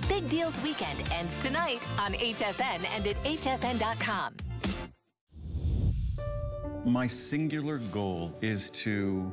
Big Deals Weekend ends tonight on HSN and at hsn.com. My singular goal is to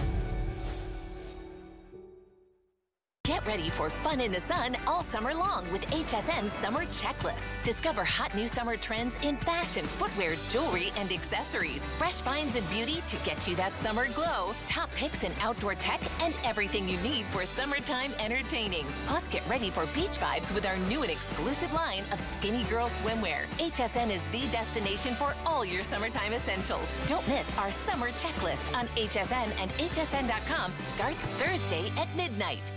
Get ready for fun in the sun all summer long with HSN's Summer Checklist. Discover hot new summer trends in fashion, footwear, jewelry, and accessories. Fresh finds and beauty to get you that summer glow. Top picks in outdoor tech and everything you need for summertime entertaining. Plus, get ready for beach vibes with our new and exclusive line of Skinny Girl swimwear. HSN is the destination for all your summertime essentials. Don't miss our Summer Checklist on HSN and hsn.com. Starts Thursday at midnight.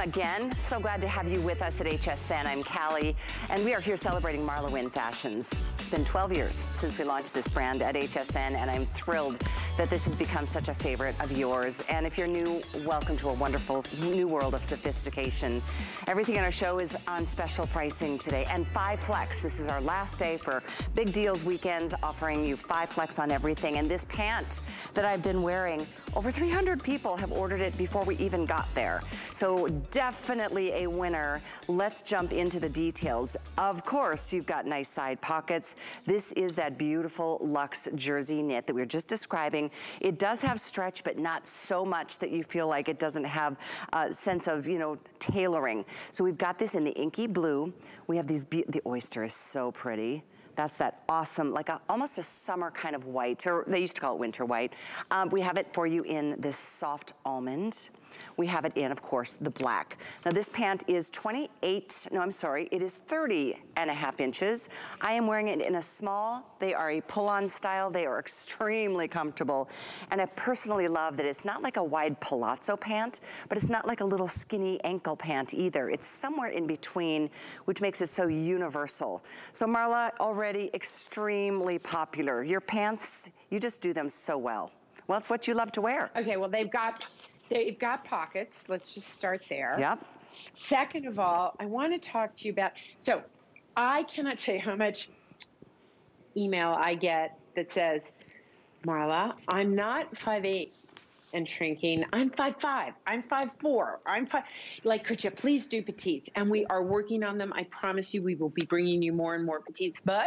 Again, so glad to have you with us at HSN. I'm Callie, and we are here celebrating Marla Wynne fashions. It's been 12 years since we launched this brand at HSN, and I'm thrilled that this has become such a favorite of yours. And if you're new, welcome to a wonderful new world of sophistication. Everything in our show is on special pricing today, and 5 flex. This is our last day for Big Deals Weekends, offering you 5 flex on everything. And this pant that I've been wearing, over 300 people have ordered it before we even got there. So definitely a winner. Let's jump into the details. Of course, you've got nice side pockets. This is that beautiful luxe jersey knit that we were just describing. It does have stretch, but not so much that you feel like it doesn't have a sense of, you know, tailoring. So we've got this in the inky blue. We have these, the oyster is so pretty. That's that awesome, like almost a summer kind of white, or they used to call it winter white. We have it for you in this soft almond. We have it in, of course, the black. Now this pant is 30.5 inches. I am wearing it in a small. They are a pull-on style. They are extremely comfortable. And I personally love that it's not like a wide palazzo pant, but it's not like a little skinny ankle pant either. It's somewhere in between, which makes it so universal. So Marla, already extremely popular. Your pants, you just do them so well. Well, it's what you love to wear. Okay, well, they've got pockets. Let's just start there. Yep. Second of all, I want to talk to you about, so I cannot tell you how much email I get that says, Marla, I'm not 5'8", and shrinking. I'm 5'5", I'm 5'4", I'm 5, like, could you please do petites? And we are working on them. I promise you we will be bringing you more and more petites, but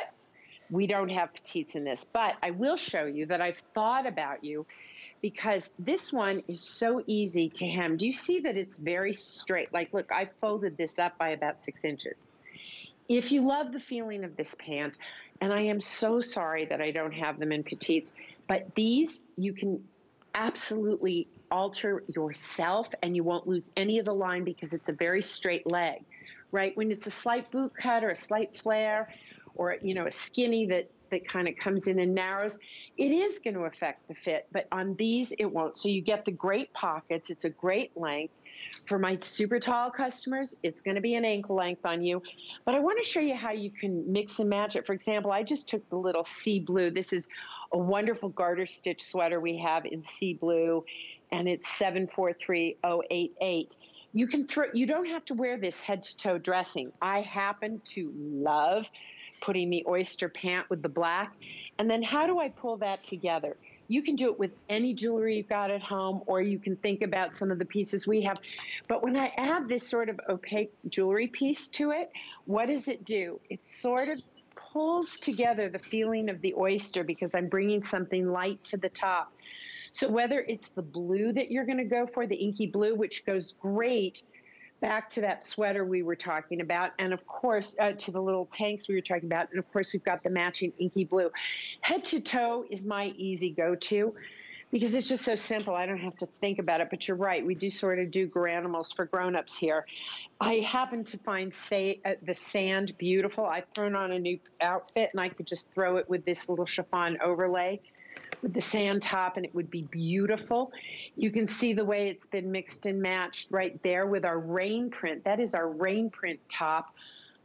we don't have petites in this. But I will show you that I've thought about you, because this one is so easy to hem. Do you see that it's very straight? Like, look, I folded this up by about 6 inches. If you love the feeling of this pant, and I am so sorry that I don't have them in petites, but these you can absolutely alter yourself, and you won't lose any of the line because it's a very straight leg, right? When it's a slight boot cut or a slight flare, or, you know, a skinny that kind of comes in and narrows, it is going to affect the fit, but on these it won't. So you get the great pockets. It's a great length. For my super tall customers, it's going to be an ankle length on you, but I want to show you how you can mix and match it. For example, I just took the little sea blue. This is a wonderful garter stitch sweater we have in sea blue, and it's 743088. You can throw, you don't have to wear this head to toe dressing. I happen to love putting the oyster pant with the black. And then how do I pull that together? You can do it with any jewelry you've got at home, or you can think about some of the pieces we have. But when I add this sort of opaque jewelry piece to it, what does it do? It sort of pulls together the feeling of the oyster, because I'm bringing something light to the top. So whether it's the blue that you're going to go for, the inky blue, which goes great back to that sweater we were talking about, and of course, to the little tanks we were talking about, and of course, we've got the matching inky blue. Head to toe is my easy go-to, because it's just so simple. I don't have to think about it, but you're right. We do sort of do granimals for grown-ups here. I happen to find the sand beautiful. I've thrown on a new outfit, and I could just throw it with this little chiffon overlay with the sand top, and it would be beautiful. You can see the way it's been mixed and matched right there with our rain print. That is our rain print top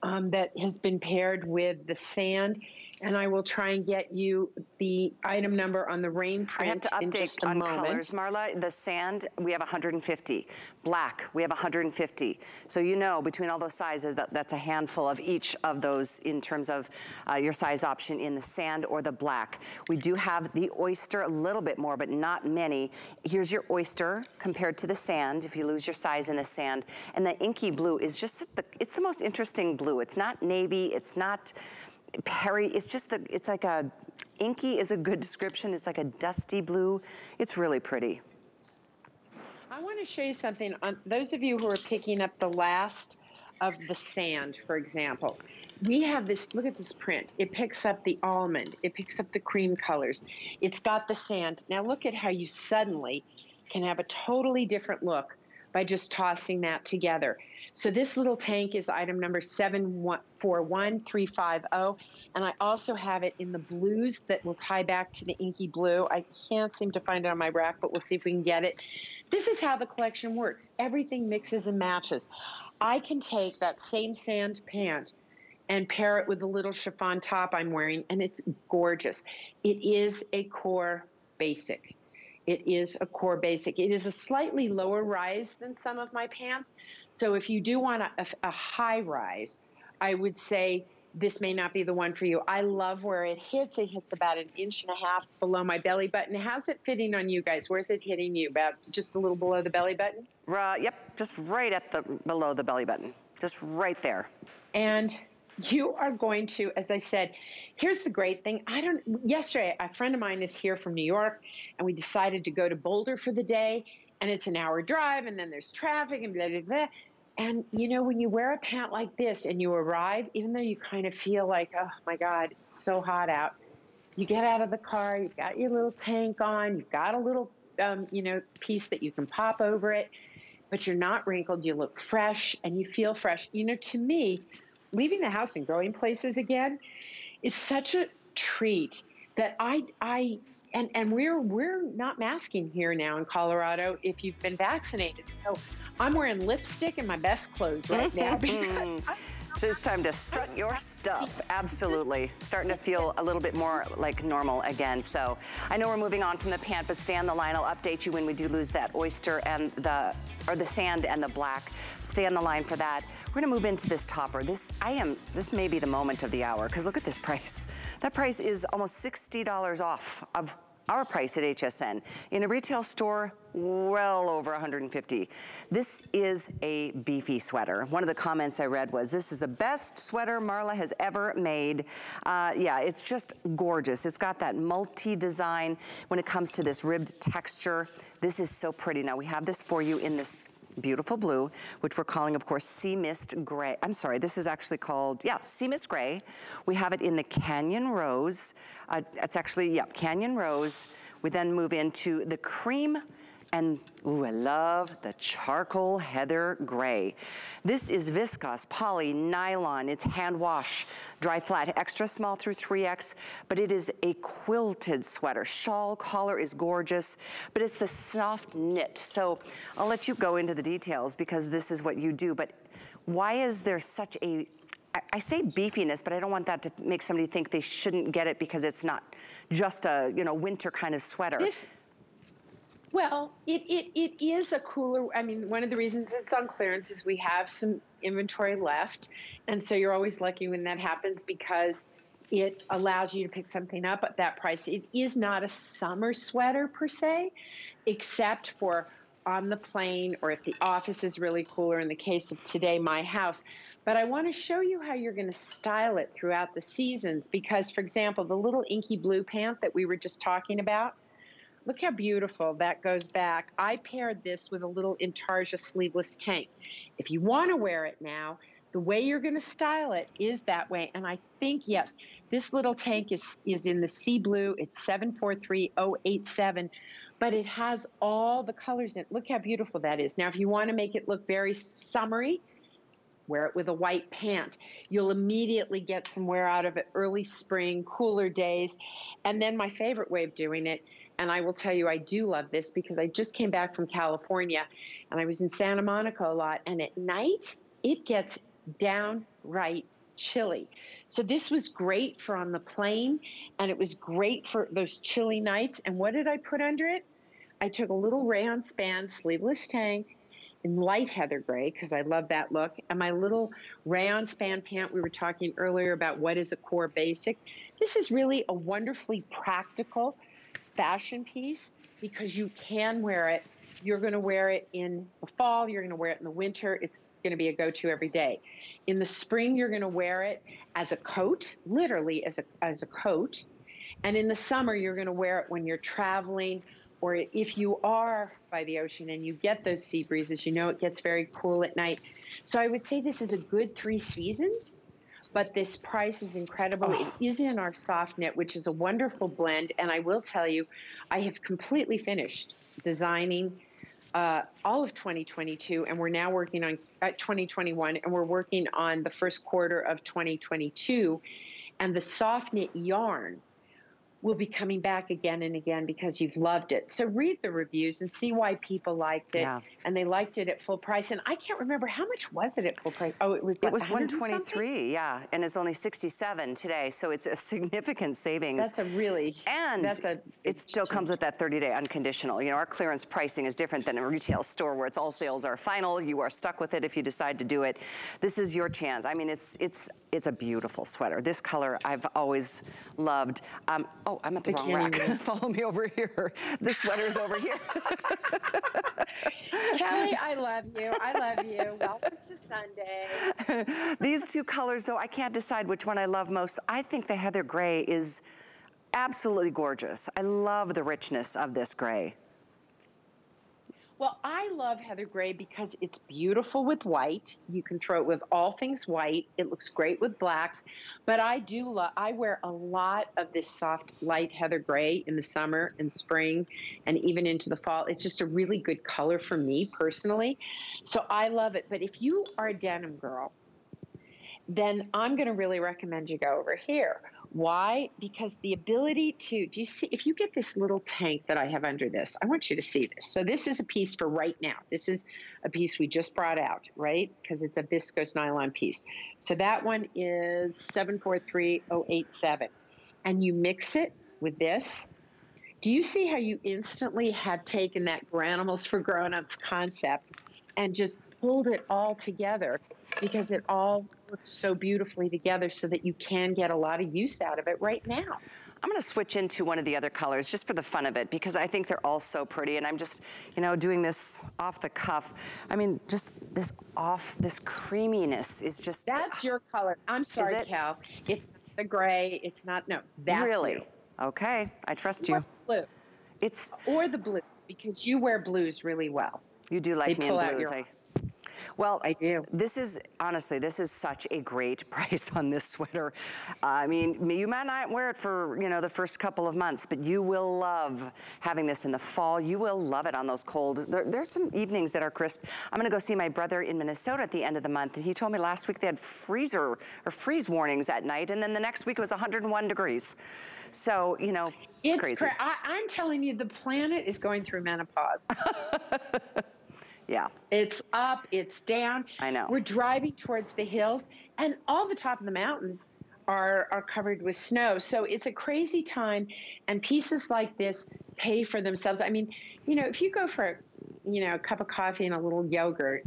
that has been paired with the sand. And I will try and get you the item number on the rain print. I have to update on colors, Marla. The sand, we have 150. Black, we have 150. So you know, between all those sizes, that's a handful of each of those in terms of your size option in the sand or the black. We do have the oyster a little bit more, but not many. Here's your oyster compared to the sand, if you lose your size in the sand. And the inky blue is just, it's the most interesting blue. It's not navy, it's not Perry, it's just the, it's like a, inky is a good description. It's like a dusty blue. It's really pretty. I want to show you something on those of you who are picking up the last of the sand, for example. We have this, look at this print. It picks up the almond. It picks up the cream colors. It's got the sand. Now look at how you suddenly can have a totally different look by just tossing that together. So this little tank is item number 741350, and I also have it in the blues that will tie back to the inky blue. I can't seem to find it on my rack, but we'll see if we can get it. This is how the collection works. Everything mixes and matches. I can take that same sand pant and pair it with the little chiffon top I'm wearing, and it's gorgeous. It is a core basic. It is a core basic. It is a slightly lower rise than some of my pants. So if you do want a high rise, I would say this may not be the one for you. I love where it hits. It hits about 1.5 inches below my belly button. How's it fitting on you guys? Where's it hitting you? About just a little below the belly button? Yep, just right at the below the belly button. Just right there. And you are going to, as I said, here's the great thing. Yesterday, a friend of mine is here from New York, and we decided to go to Boulder for the day, and it's an hour drive, and then there's traffic, and blah, blah, blah. And, you know, when you wear a pant like this and you arrive, even though you kind of feel like, oh, my God, it's so hot out, you get out of the car, you've got your little tank on, you've got a little, you know, piece that you can pop over it, but you're not wrinkled, you look fresh, and you feel fresh. You know, to me, leaving the house and going places again is such a treat that and we're not masking here now in Colorado if you've been vaccinated. So I'm wearing lipstick and my best clothes right now. Because so it's time to strut your stuff. Absolutely. Starting to feel a little bit more like normal again. So I know we're moving on from the pant, but stay on the line. I'll update you when we do lose that oyster and the sand and the black. Stay on the line for that. We're gonna move into this topper. This may be the moment of the hour, because look at this price. That price is almost $60 off of our price at HSN. In a retail store, well over 150. This is a beefy sweater. One of the comments I read was, this is the best sweater Marla has ever made. Yeah, it's just gorgeous. It's got that multi-design when it comes to this ribbed texture. This is so pretty. Now, we have this for you in this beautiful blue, which we're calling, of course, Sea Mist Gray. I'm sorry, this is actually called, yeah, Sea Mist Gray. We have it in the Canyon Rose. It's actually, yeah, Canyon Rose. We then move into the cream and, ooh, I love the charcoal heather gray. This is viscose, poly, nylon. It's hand wash, dry flat, extra small through 3X, but it is a quilted sweater. Shawl collar is gorgeous, but it's the soft knit. So I'll let you go into the details because this is what you do, but why is there such a, I say beefiness, but I don't want that to make somebody think they shouldn't get it because it's not just a, you know, winter kind of sweater. Well, it is a cooler, I mean, one of the reasons it's on clearance is we have some inventory left. And so you're always lucky when that happens because it allows you to pick something up at that price. It is not a summer sweater per se, except for on the plane or if the office is really cool or in the case of today, my house. But I want to show you how you're going to style it throughout the seasons because, for example, the little inky blue pant that we were just talking about, look how beautiful that goes back. I paired this with a little Intarsia sleeveless tank. If you want to wear it now, the way you're going to style it is that way. And I think, yes, this little tank is in the sea blue. It's 743087, but it has all the colors in it. Look how beautiful that is. Now, if you want to make it look very summery, wear it with a white pant. You'll immediately get some wear out of it early spring, cooler days. And then my favorite way of doing it, and I will tell you, I do love this because I just came back from California and I was in Santa Monica a lot. And at night, it gets downright chilly. So this was great for on the plane and it was great for those chilly nights. And what did I put under it? I took a little rayon span sleeveless tank in light heather gray because I love that look. And my little rayon span pant, we were talking earlier about what is a core basic. This is really a wonderfully practical fashion piece because you can wear it. You're going to wear it in the fall. You're going to wear it in the winter. It's going to be a go-to every day. In the spring, you're going to wear it as a coat, literally as a coat. And in the summer, you're going to wear it when you're traveling or if you are by the ocean and you get those sea breezes, you know it gets very cool at night. So I would say this is a good 3 seasons. But this price is incredible. Oh. It is in our soft knit, which is a wonderful blend. And I will tell you, I have completely finished designing all of 2022, and we're now working on 2021, and we're working on the first quarter of 2022. And the soft knit yarn will be coming back again and again because you've loved it. So read the reviews and see why people liked it. Yeah. And they liked it at full price. And I can't remember, how much was it at full price? Oh, it was $123, yeah. And it's only $67 today. So it's a significant savings. That's a really, and that's a, it still comes with that 30-day unconditional. You know, our clearance pricing is different than a retail store where it's all sales are final. You are stuck with it if you decide to do it. This is your chance. I mean, it's a beautiful sweater. This color I've always loved. Oh, I'm at the wrong rack. Follow me over here. The sweater's over here. Callie, I love you. I love you. Welcome to Sunday. These two colors, though, I can't decide which one I love most. I think the heather gray is absolutely gorgeous. I love the richness of this gray. Well, I love heather gray because it's beautiful with white. You can throw it with all things white. It looks great with blacks. But I do love, I wear a lot of this soft, light heather gray in the summer and spring and even into the fall. It's just a really good color for me personally. So I love it. But if you are a denim girl, then I'm going to really recommend you go over here. Why? Because the ability to, do you see, if you get this little tank that I have under this, I want you to see this. So this is a piece for right now. This is a piece we just brought out, right? Because it's a viscose nylon piece. So that one is 743087. And you mix it with this. Do you see how you instantly have taken that Granimals for Grown-Ups concept and just pulled it all together? Because it all works so beautifully together so that you can get a lot of use out of it right now. I'm gonna switch into one of the other colors just for the fun of it, because I think they're all so pretty, and I'm just, you know, doing this off the cuff. I mean, just this off, this creaminess is just— That's your color. I'm sorry, Cal. It's the gray, it's not, no, that's really? You. Okay, I trust you. Blue. It's— or the blue, because you wear blues really well. You do like me in blues. Well, I do. This is, honestly, this is such a great price on this sweater. I mean, you might not wear it for, you know, the first couple of months, but you will love having this in the fall. You will love it on those cold— There's some evenings that are crisp. I'm gonna go see my brother in Minnesota at the end of the month, and he told me last week they had freeze warnings at night, and then the next week it was 101 degrees. So, you know, it's crazy. I'm telling you, the planet is going through menopause. Yeah. It's up, it's down. I know. We're driving towards the hills, and all the top of the mountains are covered with snow. So it's a crazy time, and pieces like this pay for themselves. I mean, you know, if you go for, you know, a cup of coffee and a little yogurt,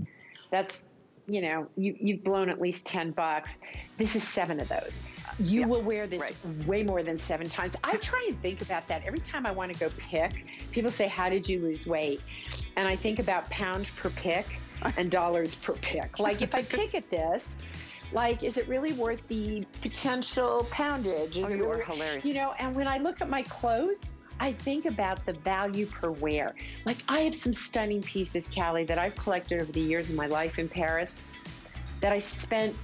that's, you know, you've blown at least 10 bucks. This is 7 of those. You will wear this way more than 7 times. I try and think about that. Every time I want to go pick, people say, how did you lose weight? And I think about pound per pick and dollars per pick. Like, if I pick at this, like, is it really worth the potential poundage? Is you are hilarious. You know, and when I look at my clothes, I think about the value per wear. Like, I have some stunning pieces, Callie, that I've collected over the years of my life in Paris that I spent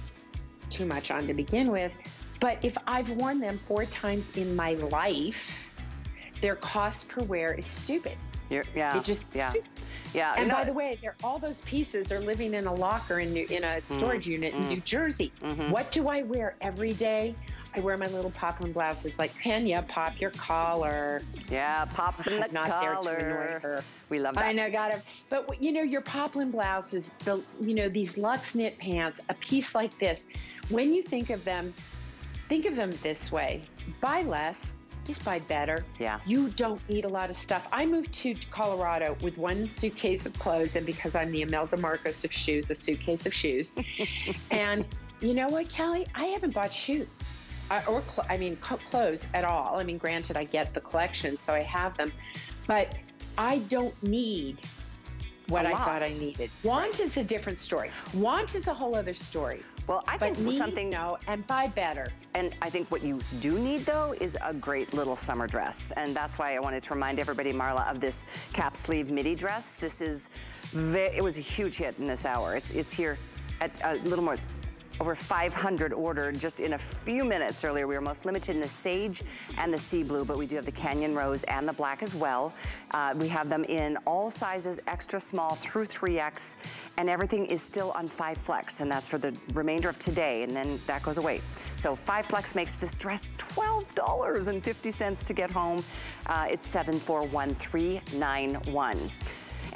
too much on to begin with. But if I've worn them 4 times in my life, their cost per wear is stupid. It's just stupid. And by the way, all those pieces are living in a locker in a storage unit in New Jersey. What do I wear every day? I wear my little poplin blouses, like Kenya, pop your collar. Yeah, pop the collar. Not there to annoy her. We love that. I know, got it. But you know, your poplin blouses, you know, these luxe knit pants, a piece like this. When you think of them this way: buy less, just buy better. Yeah. You don't need a lot of stuff. I moved to Colorado with 1 suitcase of clothes, and because I'm the Imelda Marcos of shoes, a suitcase of shoes. And you know what, Callie? I haven't bought shoes. Or clothes at all. I mean, granted, I get the collection, so I have them, but I don't need what I thought I needed. Want is a different story. Want is a whole other story. Well, I think something— No, and buy better. And I think what you do need, though, is a great little summer dress. And that's why I wanted to remind everybody, Marla, of this cap sleeve midi dress. This is, it was a huge hit in this hour. It's here at a little more— over 500 ordered just in a few minutes earlier. We were most limited in the sage and the sea blue, but we do have the canyon rose and the black as well. We have them in all sizes, extra small through 3X, and everything is still on 5 flex, and that's for the remainder of today, and then that goes away. So 5 flex makes this dress $12.50 to get home. It's 741-391.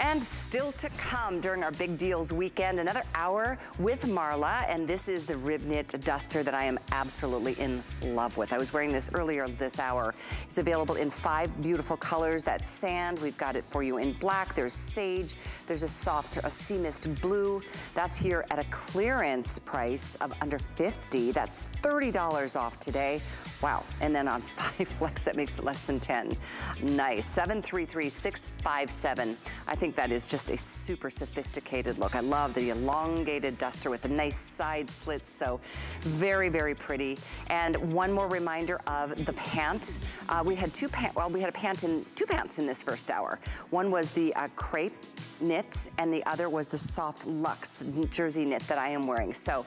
And still to come during our Big Deals weekend, another hour with Marla, and this is the rib knit duster that I am absolutely in love with. I was wearing this earlier this hour. It's available in 5 beautiful colors. That's sand, we've got it for you in black, there's sage, there's a soft sea mist blue. That's here at a clearance price of under $50. That's $30 off today. Wow, and then on 5 flex, that makes it less than 10. Nice, 733-657. I think that is just a super sophisticated look. I love the elongated duster with the nice side slits, so very, very pretty. And one more reminder of the pant. We had two pants in this first hour. One was the crepe knit, and the other was the soft luxe jersey knit that I am wearing. So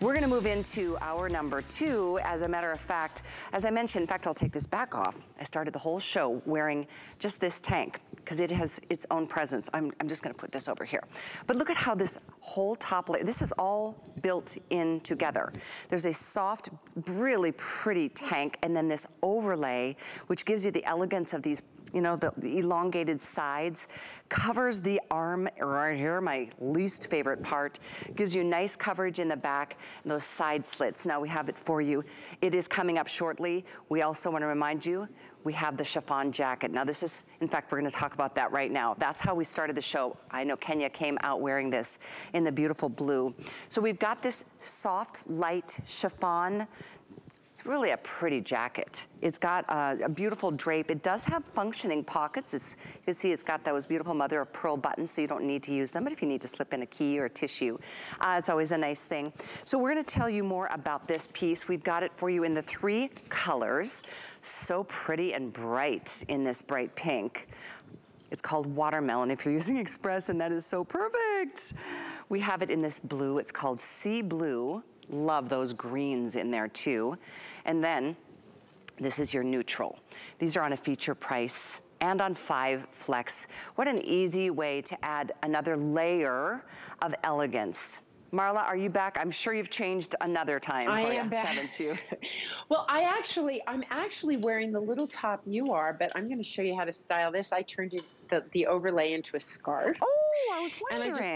we're gonna move into our number 2. As a matter of fact, as I mentioned, in fact, I'll take this back off. I started the whole show wearing just this tank because it has its own presence. I'm just gonna put this over here. But look at how this whole top layer, this is all built in together. There's a soft, really pretty tank, and then this overlay, which gives you the elegance of these, you know, the elongated sides, covers the arm right here, my least favorite part, gives you nice coverage in the back, and those side slits. Now we have it for you. It is coming up shortly. We also want to remind you, we have the chiffon jacket. Now this is, in fact, we're gonna talk about that right now. That's how we started the show. I know Kenya came out wearing this in the beautiful blue. So we've got this soft, light chiffon It's really a pretty jacket. It's got a beautiful drape. It does have functioning pockets. You see it's got those beautiful mother of pearl buttons, so you don't need to use them, but if you need to slip in a key or a tissue, it's always a nice thing. So we're gonna tell you more about this piece. We've got it for you in the 3 colors. So pretty and bright in this bright pink. It's called Watermelon if you're using Express, and that is so perfect. We have it in this blue. It's called Sea Blue. Love those greens in there too. And then this is your neutral. These are on a feature price and on 5 flex. What an easy way to add another layer of elegance. Marla, are you back? I'm sure you've changed another time. I am back. Haven't you? Well, I'm actually wearing the little top you are, but I'm going to show you how to style this. I turned the overlay into a scarf. Oh, I was wondering.